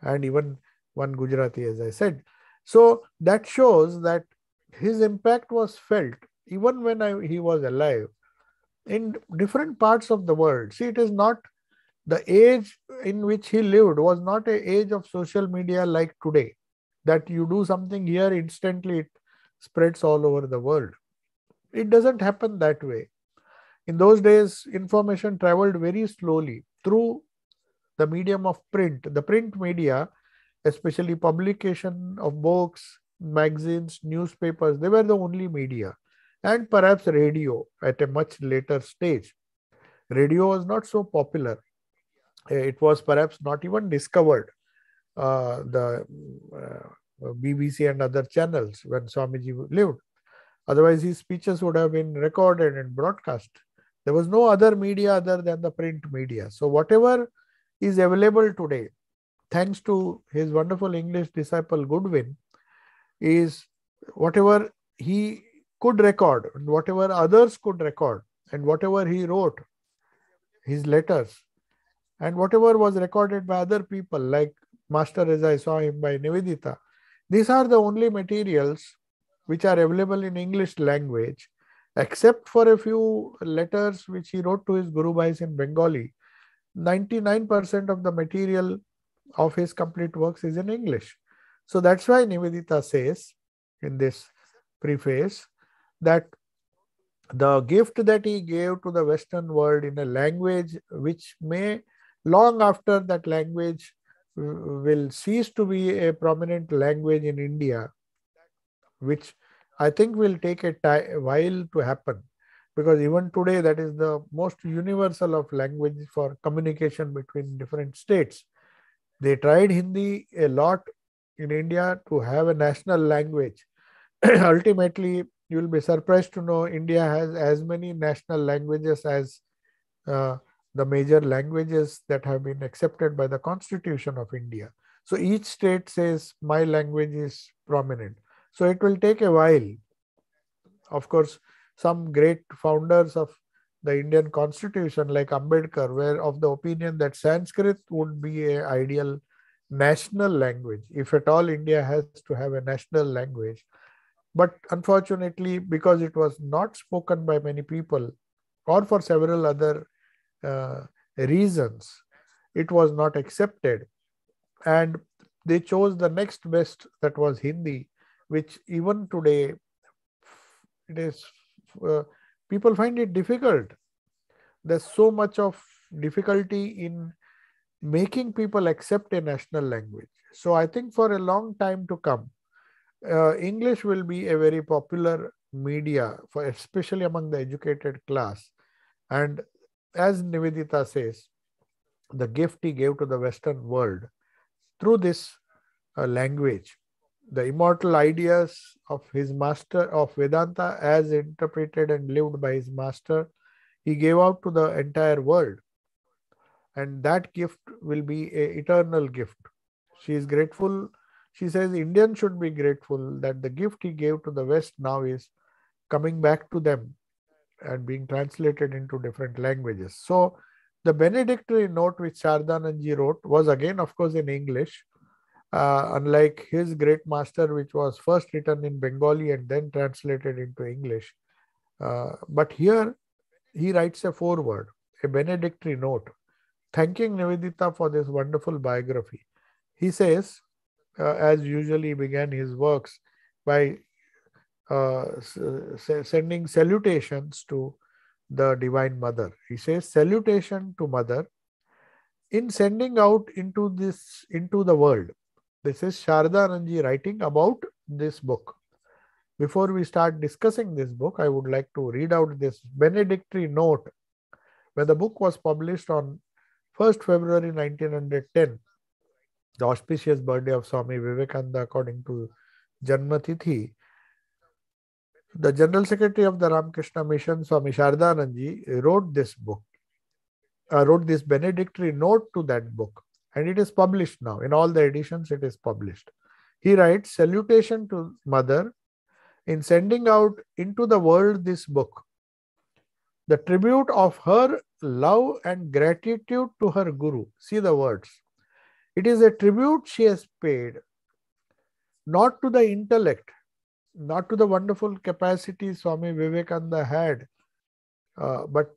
And even one Gujarati, as I said. So that shows that his impact was felt even when he was alive, in different parts of the world. See, it is not the age in which he lived was not an age of social media like today, that you do something here, instantly it spreads all over the world. It doesn't happen that way. In those days, information traveled very slowly through the medium of print. The print media, especially publication of books, magazines, newspapers, they were the only media, and perhaps radio at a much later stage. Radio was not so popular. It was perhaps not even discovered. The BBC and other channels when Swamiji lived. Otherwise, his speeches would have been recorded and broadcast. There was no other media other than the print media. So whatever is available today, thanks to his wonderful English disciple Goodwin, is whatever he could record and whatever others could record and whatever he wrote, his letters, and whatever was recorded by other people like Master as I Saw Him by Nivedita. These are the only materials which are available in English language, except for a few letters which he wrote to his Gurubhais in Bengali. 99% of the material of his complete works is in English. So that's why Nivedita says in this preface that the gift that he gave to the Western world in a language which may, long after that language will cease to be a prominent language in India, which I think will take a while to happen, because even today that is the most universal of language for communication between different states. They tried Hindi a lot in India to have a national language. Ultimately, you will be surprised to know India has as many national languages as the major languages that have been accepted by the Constitution of India. So each state says my language is prominent. So it will take a while. Of course, some great founders of the Indian Constitution like Ambedkar were of the opinion that Sanskrit would be an ideal national language. If at all, India has to have a national language. But unfortunately, because it was not spoken by many people or for several other reasons, it was not accepted, and they chose the next best, that was Hindi, which even today it is people find it difficult. There's so much of difficulty in making people accept a national language. So I think for a long time to come, English will be a very popular media, for especially among the educated class. And as Nivedita says, the gift he gave to the Western world through this language, the immortal ideas of his master, of Vedanta as interpreted and lived by his master, he gave out to the entire world. And that gift will be an eternal gift. She is grateful. She says Indians should be grateful that the gift he gave to the West now is coming back to them and being translated into different languages. So the benedictory note which Shardhananji wrote was again, of course, in English, unlike his Great Master, which was first written in Bengali and then translated into English. But here he writes a foreword, a benedictory note, thanking Nivedita for this wonderful biography. He says, as usually began his works by sending salutations to the Divine Mother. He says, salutation to Mother in sending out into the world. This is Shardhananji writing about this book. Before we start discussing this book, I would like to read out this benedictory note. When the book was published on 1st February 1910, the auspicious birthday of Swami Vivekananda according to Janma Tithi, the General Secretary of the Ramakrishna Mission, Swami Shardhananji, wrote this book, wrote this benedictory note to that book, and it is published now. In all the editions, it is published. He writes, salutation to Mother in sending out into the world this book, the tribute of her love and gratitude to her Guru. See the words. It is a tribute she has paid, not to the intellect, not to the wonderful capacity Swami Vivekananda had, but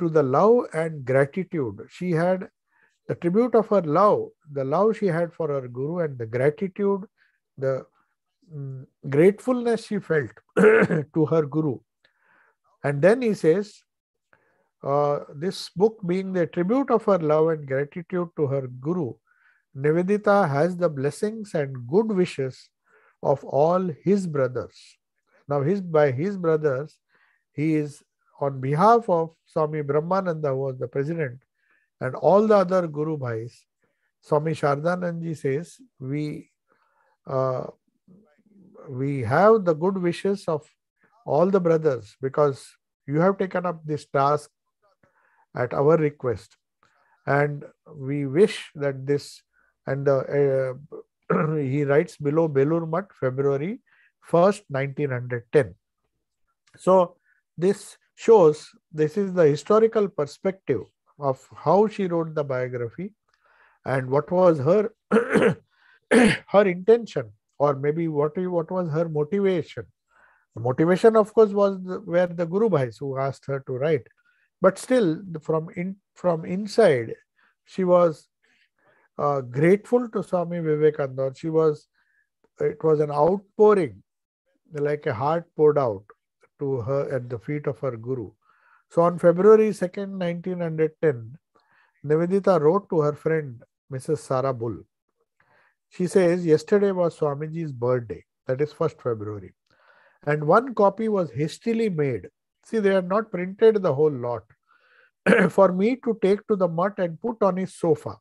to the love and gratitude she had, the tribute of her love, the love she had for her Guru, and the gratitude, the gratefulness she felt to her Guru. And then he says, This book being the tribute of her love and gratitude to her Guru, Nivedita has the blessings and good wishes of all his brothers. Now, by his brothers, he is on behalf of Swami Brahmananda, who was the president, and all the other Guru Bhais. Swami Shardhananji says, we have the good wishes of all the brothers because you have taken up this task at our request, and we wish that this and the, he writes below Belur Math, February 1st, 1910. So this shows, this is the historical perspective of how she wrote the biography and what was her her intention, or maybe what was her motivation. The motivation, of course, was were the Guru Bhais who asked her to write. But still, from inside, she was grateful to Swami Vivekananda. It was an outpouring, like a heart poured out to her at the feet of her Guru. So on February 2nd, 1910, Nivedita wrote to her friend, Mrs. Sara Bull. She says, yesterday was Swamiji's birthday, that is 1st February. And one copy was hastily made. See, they had not printed the whole lot for me to take to the mutt and put on his sofa.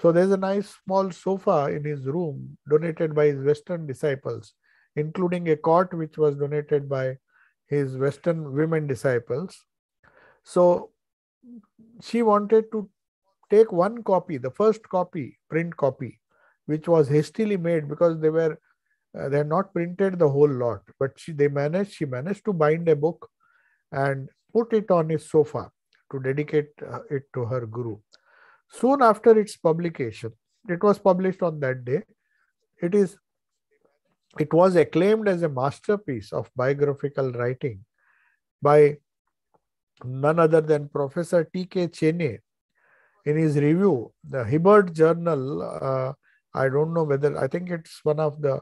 So there's a nice small sofa in his room donated by his Western disciples, including a cot which was donated by his Western women disciples. So she wanted to take one copy, the first copy, print copy, which was hastily made because they had not printed the whole lot, but she managed to bind a book and put it on his sofa to dedicate it to her Guru. Soon after its publication, it was published on that day, it was acclaimed as a masterpiece of biographical writing by none other than Professor T.K. Cheney in his review, the Hibbert Journal. I don't know whether, I think it's one of the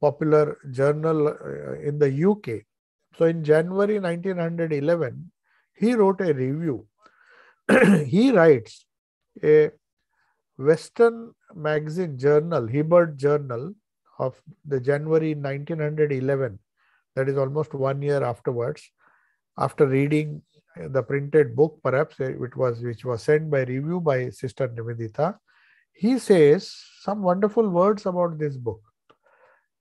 popular journal in the UK. So in January 1911, he wrote a review. He writes, a Western magazine journal, Hibbert Journal of the January 1911, that is almost 1 year afterwards, after reading the printed book, perhaps which was sent by review by Sister Nivedita. He says some wonderful words about this book.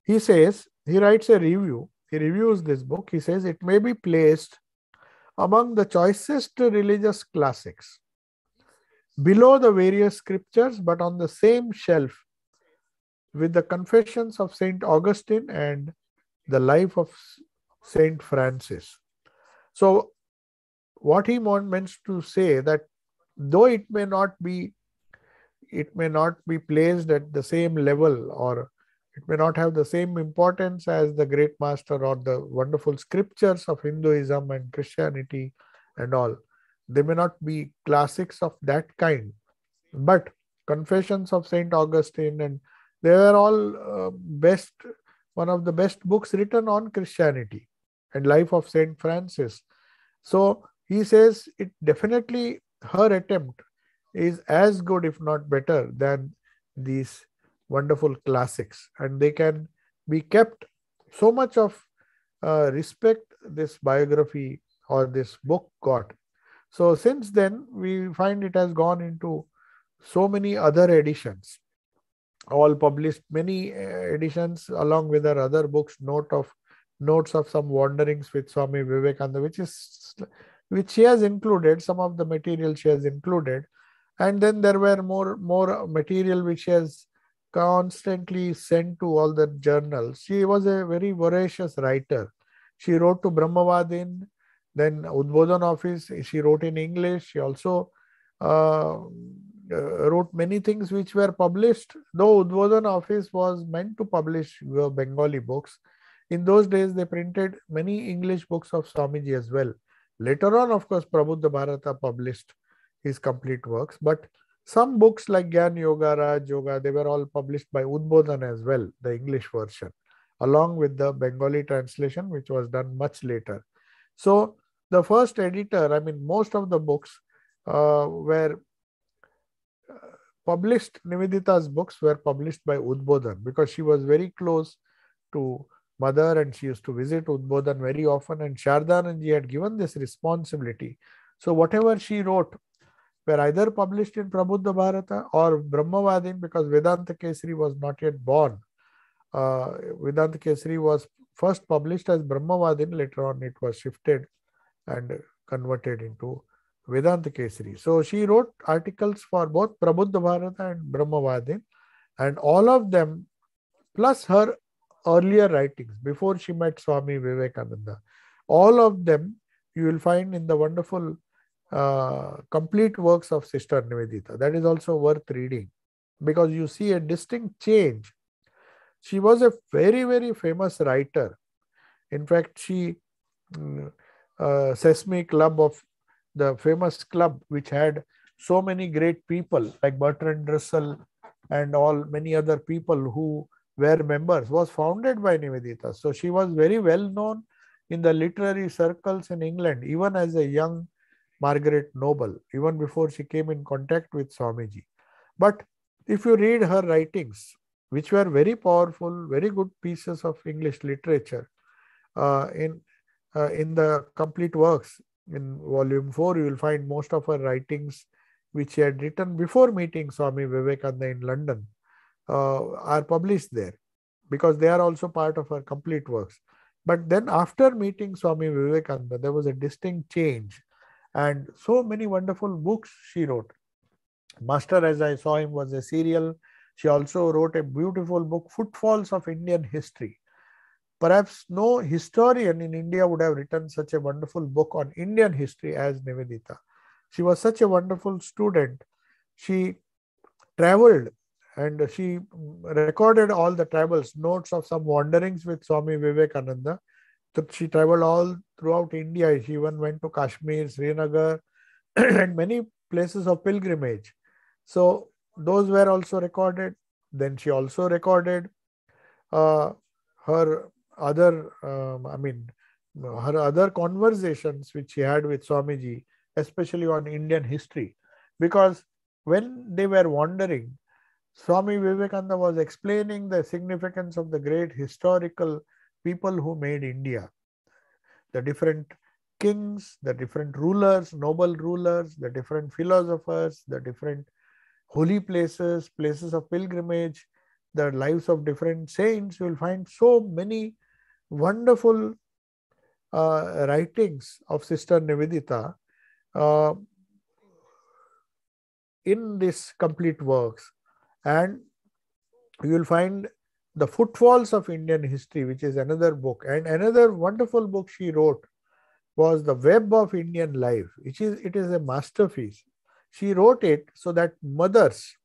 He says, he writes a review, he reviews this book. He says, it may be placed among the choicest religious classics, below the various scriptures, but on the same shelf with the Confessions of St. Augustine and the Life of St. Francis. So what he means to say that though it may not be placed at the same level, or it may not have the same importance as the Great Master or the wonderful scriptures of Hinduism and Christianity and all. They may not be classics of that kind, but Confessions of St. Augustine, and they were all one of the best books written on Christianity, and Life of St. Francis. So he says it definitely, her attempt is as good, if not better, than these wonderful classics, and they can be kept. So much of respect this biography or this book got. So since then, we find it has gone into so many other editions, all published, many editions along with our other books, notes of some wanderings with Swami Vivekananda, which she has included, some of the material she has included, and then there were more material which she has constantly sent to all the journals. She was a very voracious writer. She wrote to Brahmavadin, then Udbodhan office. She wrote in English. She also wrote many things which were published. Though Udbodhan office was meant to publish Bengali books, in those days they printed many English books of Swamiji as well. Later on, of course, Prabuddha Bharata published his complete works, but some books like Gyan Yoga, Raj Yoga, they were all published by Udbodhan as well, the English version, along with the Bengali translation, which was done much later. So the first editor, I mean, most of the books were published, Nivedita's books were published by Udbodhan, because she was very close to Mother and she used to visit Udbodhan very often, and Shardhananji had given this responsibility. So whatever she wrote were either published in Prabuddha Bharata or Brahmavadin, because Vedanta Kesari was not yet born. Vedanta Kesari was first published as Brahmavadin, later on it was shifted and converted into Vedanta Kesari. So she wrote articles for both Prabuddha Bharata and Brahmavadin, and all of them, plus her earlier writings before she met Swami Vivekananda, all of them you will find in the wonderful complete works of Sister Nivedita. That is also worth reading, because you see a distinct change. She was a very, very famous writer. In fact, she Sesame Club, of the famous club which had so many great people like Bertrand Russell and all many other people who were members, was founded by Nivedita. So she was very well known in the literary circles in England, even as a young Margaret Noble, even before she came in contact with Swamiji. But if you read her writings, which were very powerful, very good pieces of English literature, in the complete works, in volume 4, you will find most of her writings which she had written before meeting Swami Vivekananda in London. Are published there, because they are also part of her complete works. But then after meeting Swami Vivekananda, there was a distinct change, and so many wonderful books she wrote. Master as I Saw Him was a serial. She also wrote a beautiful book, Footfalls of Indian History. Perhaps no historian in India would have written such a wonderful book on Indian history as Nivedita. She was such a wonderful student. She traveled, and she recorded all the travels, notes of some wanderings with Swami Vivekananda. She traveled all throughout India. She even went to Kashmir, Srinagar, and many places of pilgrimage. So those were also recorded. Then she also recorded her other, her other conversations which she had with Swamiji, especially on Indian history. Because when they were wandering, Swami Vivekananda was explaining the significance of the great historical people who made India. The different kings, the different rulers, noble rulers, the different philosophers, the different holy places, places of pilgrimage, the lives of different saints. You will find so many wonderful writings of Sister Nivedita in this complete works. And you will find The Footfalls of Indian History, which is another book. And another wonderful book she wrote was The Web of Indian Life, which is, it is a masterpiece. She wrote it so that mothers,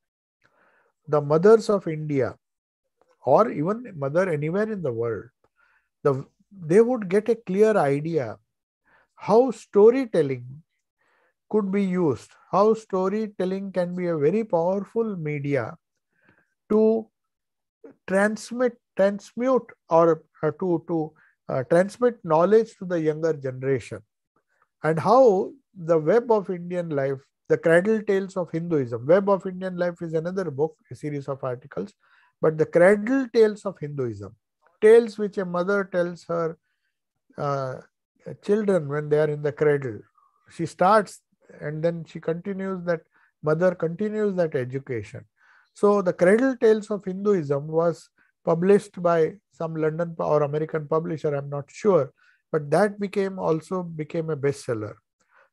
the mothers of India, or even mother anywhere in the world, they would get a clear idea how storytelling could be used, how storytelling can be a very powerful media to transmit knowledge to the younger generation, and how the Web of Indian Life, the Cradle Tales of Hinduism. Web of Indian Life is another book, a series of articles, but the Cradle Tales of Hinduism, tales which a mother tells her children when they are in the cradle. She starts and then she continues that, mother continues that education. So the Cradle Tales of Hinduism was published by some London or American publisher, I'm not sure, but that also became a bestseller.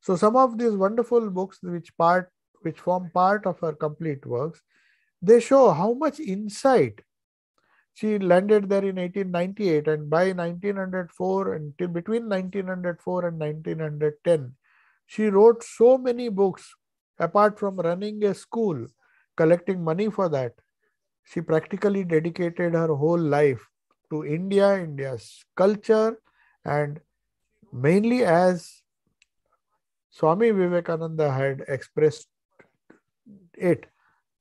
So some of these wonderful books which form part of her complete works, they show how much insight she landed there in 1898, and by 1904 until between 1904 and 1910, she wrote so many books. Apart from running a school, collecting money for that, she practically dedicated her whole life to India, India's culture, and mainly, as Swami Vivekananda had expressed it.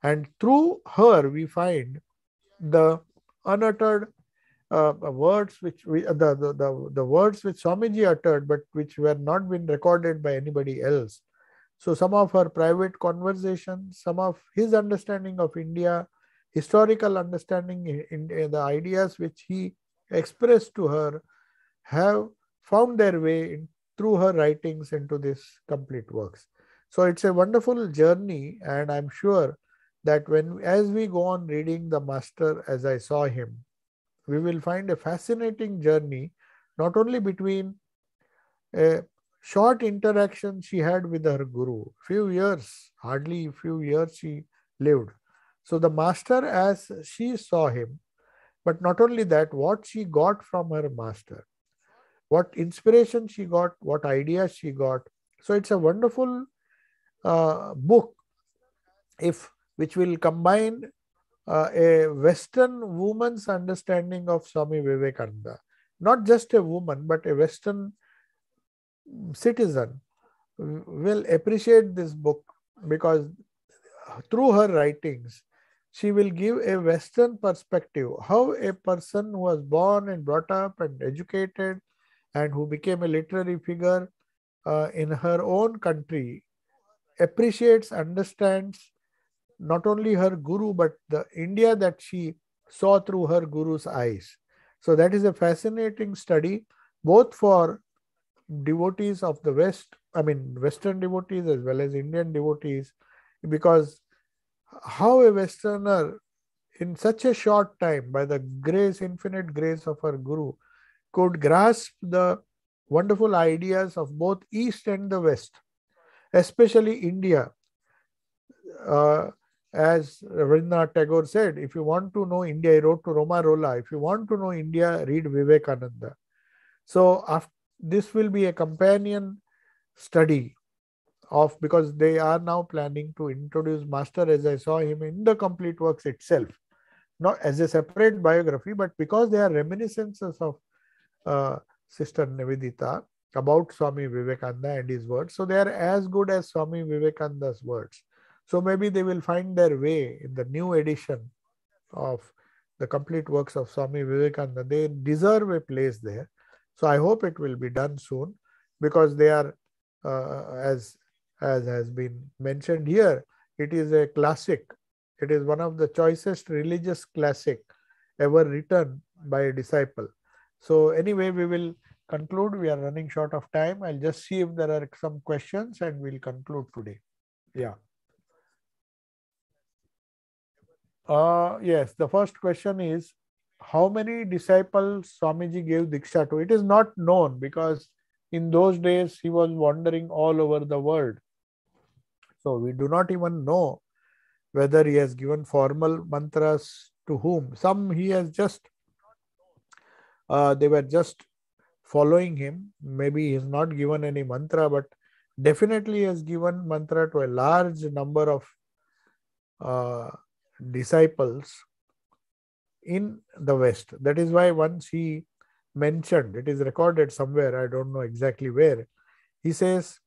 And through her, we find the unuttered words which we, the words which Swamiji uttered, but which were not been recorded by anybody else. So some of her private conversations, some of his understanding of India, historical understanding in the ideas which he expressed to her have found their way in, through her writings into this complete works. So it's a wonderful journey, and I'm sure that when, as we go on reading The Master as I Saw Him, we will find a fascinating journey, not only between a short interaction she had with her guru, hardly a few years she lived. So the master as she saw him, but not only that, what she got from her master, what inspiration she got, what ideas she got. So it's a wonderful book which will combine a Western woman's understanding of Swami Vivekananda. Not just a woman, but a Western citizen will appreciate this book, because through her writings, she will give a Western perspective, how a person who was born and brought up and educated and who became a literary figure in her own country appreciates, understands not only her guru, but the India that she saw through her guru's eyes. So that is a fascinating study, both for devotees of the West, I mean Western devotees as well as Indian devotees, because how a Westerner in such a short time, by the grace, infinite grace of her guru, could grasp the wonderful ideas of both East and the West, especially India. As Rabindranath Tagore said, if you want to know India, he wrote to Romarola, if you want to know India, read Vivekananda. So after, this will be a companion study of, because they are now planning to introduce Master as I Saw Him in the complete works itself, not as a separate biography, but because they are reminiscences of Sister Nivedita about Swami Vivekananda and his words. So they are as good as Swami Vivekananda's words. So maybe they will find their way in the new edition of the complete works of Swami Vivekananda. They deserve a place there. So I hope it will be done soon, because they are, as has been mentioned here, it is a classic. It is one of the choicest religious classic ever written by a disciple. So anyway, we will conclude. We are running short of time. I'll just see if there are some questions and we'll conclude today. Yeah. Yes, the first question is, how many disciples Swamiji gave Diksha to? It is not known, because in those days he was wandering all over the world. So we do not even know whether he has given formal mantras to whom. Some he has just, they were just following him. Maybe he has not given any mantra, but definitely he has given mantra to a large number of disciples in the West. That is why once he mentioned, it is recorded somewhere, I don't know exactly where, he says,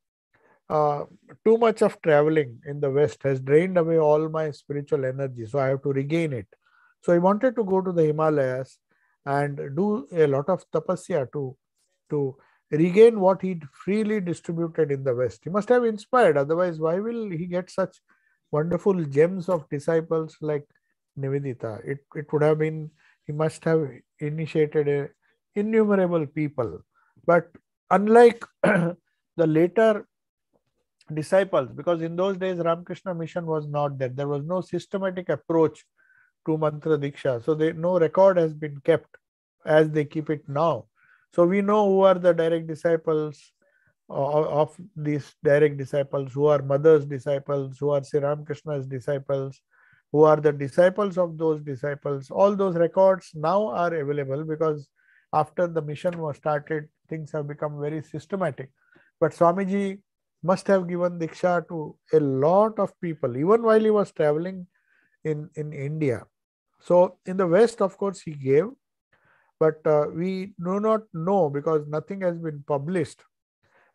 too much of traveling in the West has drained away all my spiritual energy, so I have to regain it. So he wanted to go to the Himalayas and do a lot of tapasya to regain what he freely distributed in the West. He must have inspired, otherwise why will he get such wonderful gems of disciples like Nivedita? It would have been, he must have initiated innumerable people. But unlike the later disciples, because in those days Ramakrishna Mission was not there. There was no systematic approach to mantra Diksha. So no record has been kept as they keep it now. So we know who are the direct disciples of these direct disciples, who are Mother's disciples, who are Sri Ramakrishna's disciples, who are the disciples of those disciples. All those records now are available, because after the mission was started, things have become very systematic. But Swamiji must have given Diksha to a lot of people, even while he was traveling in India. So in the West, of course, he gave, but we do not know, because nothing has been published,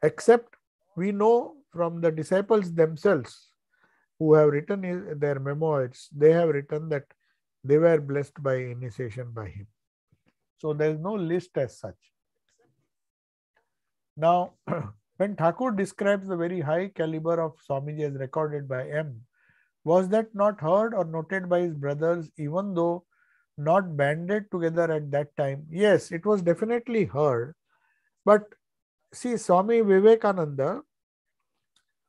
except we know from the disciples themselves, who have written their memoirs. They have written that they were blessed by initiation by him. So there is no list as such. Now, when Thakur describes the very high caliber of Swamiji as recorded by M, was that not heard or noted by his brothers, even though not banded together at that time? Yes, it was definitely heard. But see, Swami Vivekananda,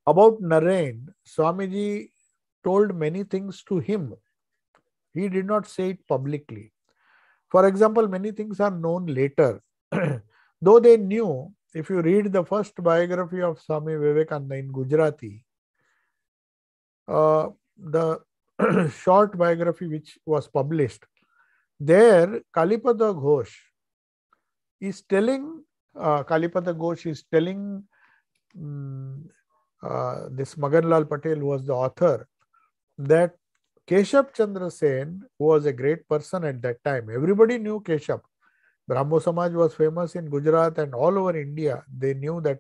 about Narain, Swamiji told many things to him. He did not say it publicly. For example, many things are known later. Though they knew, if you read the first biography of Swami Vivekananda in Gujarati, the short biography which was published, there Kalipad Ghosh is telling this Maganlal Patel, who was the author, that Keshab Chandra Sen, who was a great person at that time, everybody knew Keshab. Brahmo Samaj was famous in Gujarat and all over India. They knew that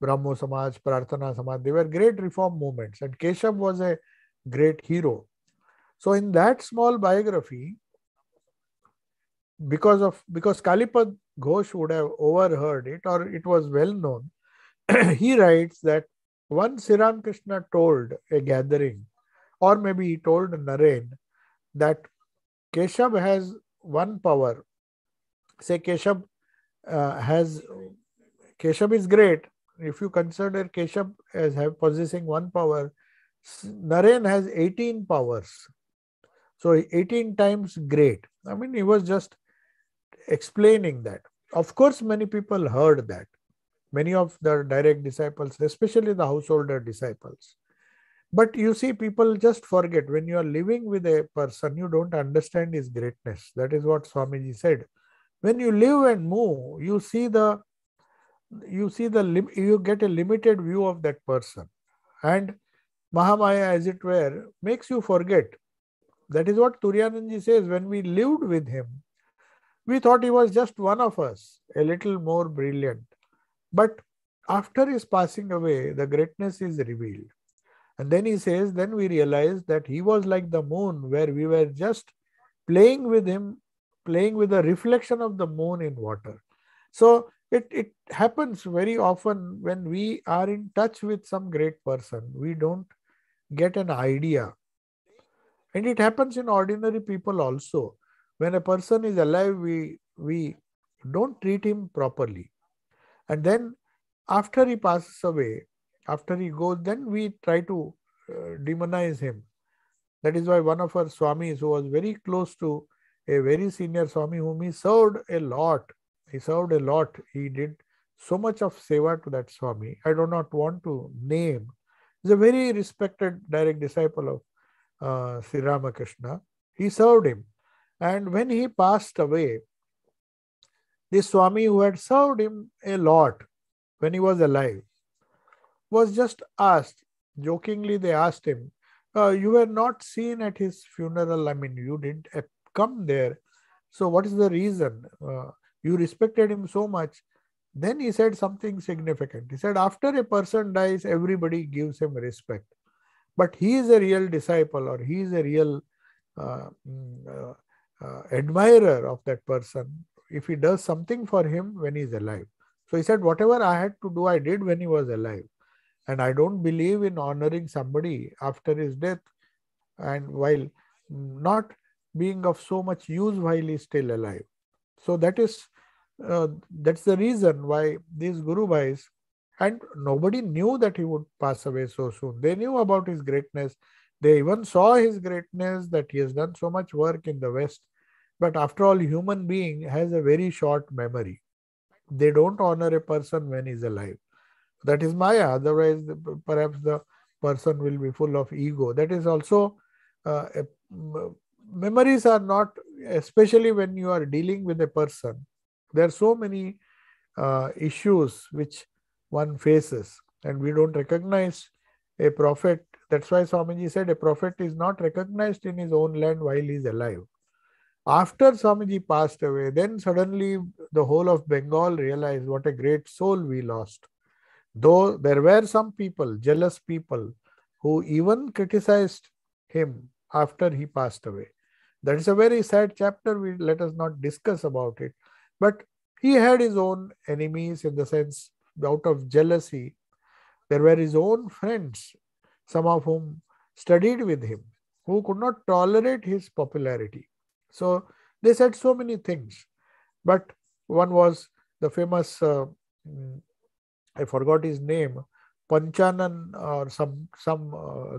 Brahmo Samaj, Prarthana Samaj, they were great reform movements, and Keshab was a great hero. So in that small biography, because Kalipad Ghosh would have overheard it, or it was well known, he writes that once Sri Ramakrishna told a gathering, or maybe he told Narain, that Keshab has one power. Say Keshab is great. If you consider Keshab as possessing one power, Narain has 18 powers. So 18 times great. I mean, he was just explaining that. Of course, many people heard that. Many of the direct disciples, especially the householder disciples. But you see, people just forget. When you are living with a person, you don't understand his greatness. That is what Swamiji said. When you live and move, you get a limited view of that person, and Mahamaya, as it were, makes you forget. That is what Turiyanandaji says. When we lived with him, we thought he was just one of us, a little more brilliant. But after his passing away, the greatness is revealed. And then he says, then we realized that he was like the moon, where we were just playing with him, playing with the reflection of the moon in water. So it happens very often when we are in touch with some great person, we don't get an idea. And it happens in ordinary people also. When a person is alive, we don't treat him properly. And then after he passes away, after he goes, then we try to demonize him. That is why one of our Swamis, who was very close to a very senior Swami whom he served a lot. He did so much of seva to that Swami. I do not want to name. He's a very respected direct disciple of Sri Ramakrishna. He served him. And when he passed away, this Swami who had served him a lot when he was alive was just asked, jokingly they asked him, you were not seen at his funeral, I mean you didn't come there, so what is the reason? You respected him so much. Then he said something significant. He said, after a person dies, everybody gives him respect. But he is a real disciple, or he is a real admirer of that person if he does something for him when he is alive. So he said, whatever I had to do, I did when he was alive. And I don't believe in honoring somebody after his death, and while not being of so much use while he is still alive. So that's the reason why these Guru Bhais, and nobody knew that he would pass away so soon. They knew about his greatness. They even saw his greatness, that he has done so much work in the West. But after all, human being has a very short memory. They don't honor a person when he's alive. That is Maya. Otherwise, perhaps the person will be full of ego. That is also memories are not, especially when you are dealing with a person, there are so many issues which one faces, and we don't recognize a prophet. That's why Swamiji said a prophet is not recognized in his own land while he is alive. After Swamiji passed away, then suddenly the whole of Bengal realized what a great soul we lost. Though there were some people, jealous people, who even criticized him after he passed away. That is a very sad chapter. Let us not discuss about it. But he had his own enemies, in the sense, out of jealousy. There were his own friends, some of whom studied with him, who could not tolerate his popularity. So they said so many things. But one was the famous, I forgot his name, Panchanan or some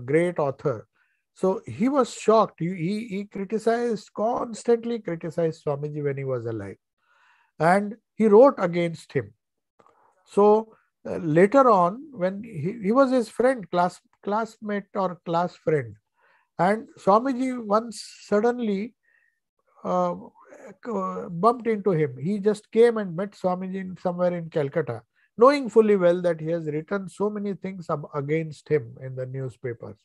great author. So he was shocked. He criticized, constantly criticized Swamiji when he was alive. And he wrote against him. So later on, when he was his friend, classmate or class friend. And Swamiji once suddenly bumped into him. He just came and met Swamiji somewhere in Calcutta, knowing fully well that he has written so many things against him in the newspapers.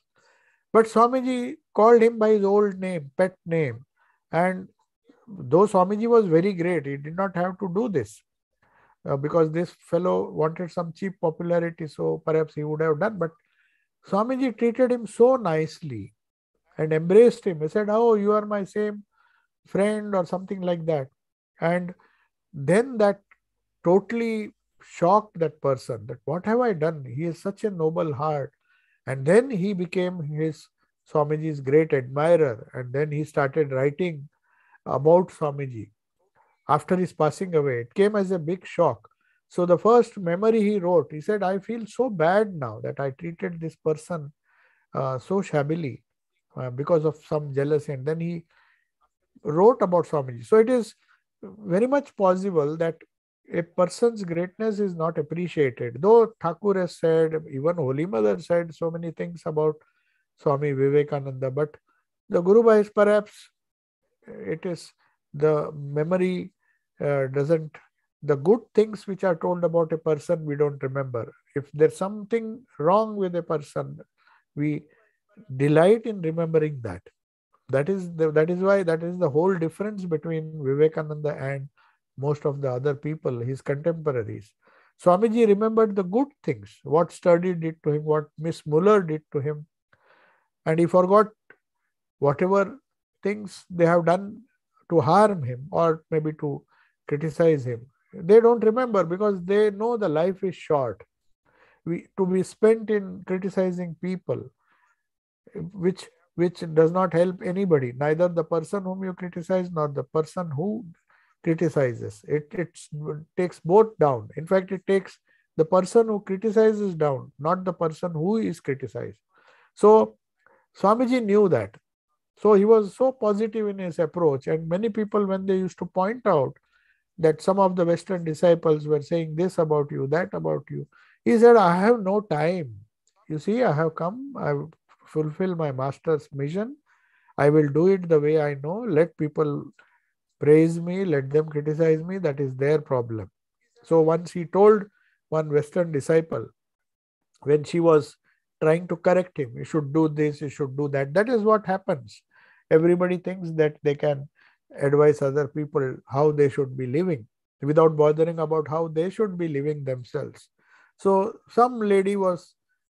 But Swamiji called him by his old name, pet name. And though Swamiji was very great, he did not have to do this because this fellow wanted some cheap popularity. So perhaps he would have done. But Swamiji treated him so nicely and embraced him. He said, "Oh, you are my same friend," or something like that. And then that totally shocked that person, that what have I done? He is such a noble heart. And then he became his Swamiji's great admirer. And then he started writing about Swamiji after his passing away. It came as a big shock. So the first memory he wrote, he said, "I feel so bad now that I treated this person so shabbily because of some jealousy." And then he wrote about Swamiji. So it is very much possible that a person's greatness is not appreciated. Though Thakur has said, even Holy Mother said so many things about Swami Vivekananda, but the Guru Bhai, perhaps it is the memory doesn't, the good things which are told about a person, we don't remember. If there's something wrong with a person, we delight in remembering that. That is why that is the whole difference between Vivekananda and most of the other people, his contemporaries. Swamiji remembered the good things, what Sturdy did to him, what Miss Muller did to him. And he forgot whatever things they have done to harm him or maybe to criticize him. They don't remember because they know the life is short. To be spent in criticizing people, which does not help anybody, neither the person whom you criticize nor the person who criticizes. It takes both down. In fact, it takes the person who criticizes down, not the person who is criticized. So Swamiji knew that. So he was so positive in his approach. And many people, when they used to point out that some of the Western disciples were saying this about you, that about you, he said, "I have no time. You see, I have come, I have fulfilled my master's mission. I will do it the way I know. Let people praise me, let them criticize me, that is their problem." So once he told one Western disciple, when she was trying to correct him, "You should do this, you should do that." That is what happens. Everybody thinks that they can advise other people how they should be living without bothering about how they should be living themselves. So some lady was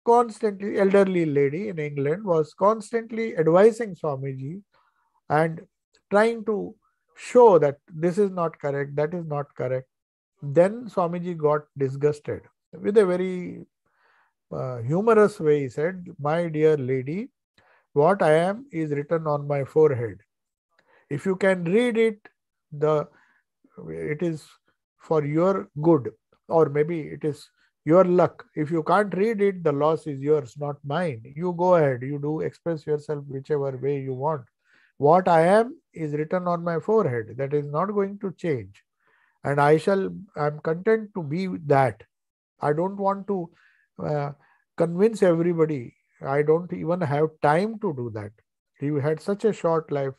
constantly, elderly lady in England, was constantly advising Swamiji and trying to show that this is not correct, that is not correct. Then Swamiji got disgusted with a very humorous way. He said, "My dear lady, what I am is written on my forehead. If you can read it, it is for your good, or maybe it is your luck. If you can't read it, the loss is yours, not mine. You go ahead, you do express yourself whichever way you want. What I am is written on my forehead. That is not going to change. And I'm content to be that. I don't want to convince everybody. I don't even have time to do that." He had such a short life.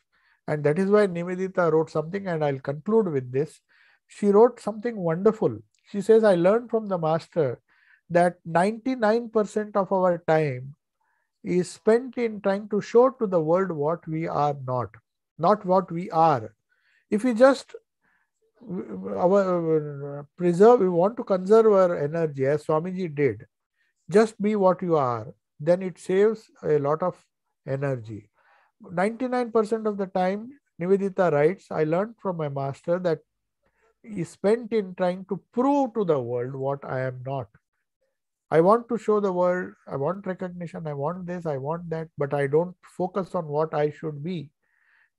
And that is why Nivedita wrote something, and I'll conclude with this. She wrote something wonderful. She says, "I learned from the master that 99% of our time is spent in trying to show to the world what we are not what we are. If we just we want to conserve our energy, as Swamiji did, just be what you are, then it saves a lot of energy. 99% of the time, Nivedita writes, I learned from my master that he spent in trying to prove to the world what I am not. I want to show the world, I want recognition, I want this, I want that, but I don't focus on what I should be.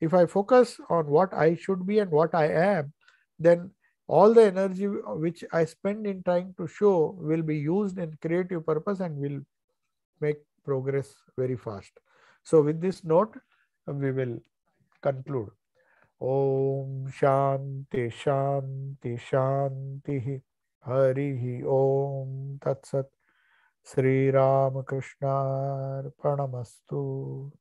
If I focus on what I should be and what I am, then all the energy which I spend in trying to show will be used in creative purpose and will make progress very fast. So with this note, we will conclude. Om Shanti Shanti Shanti Harihi Om Tat Sat Sri Ramakrishna Arpanamastu.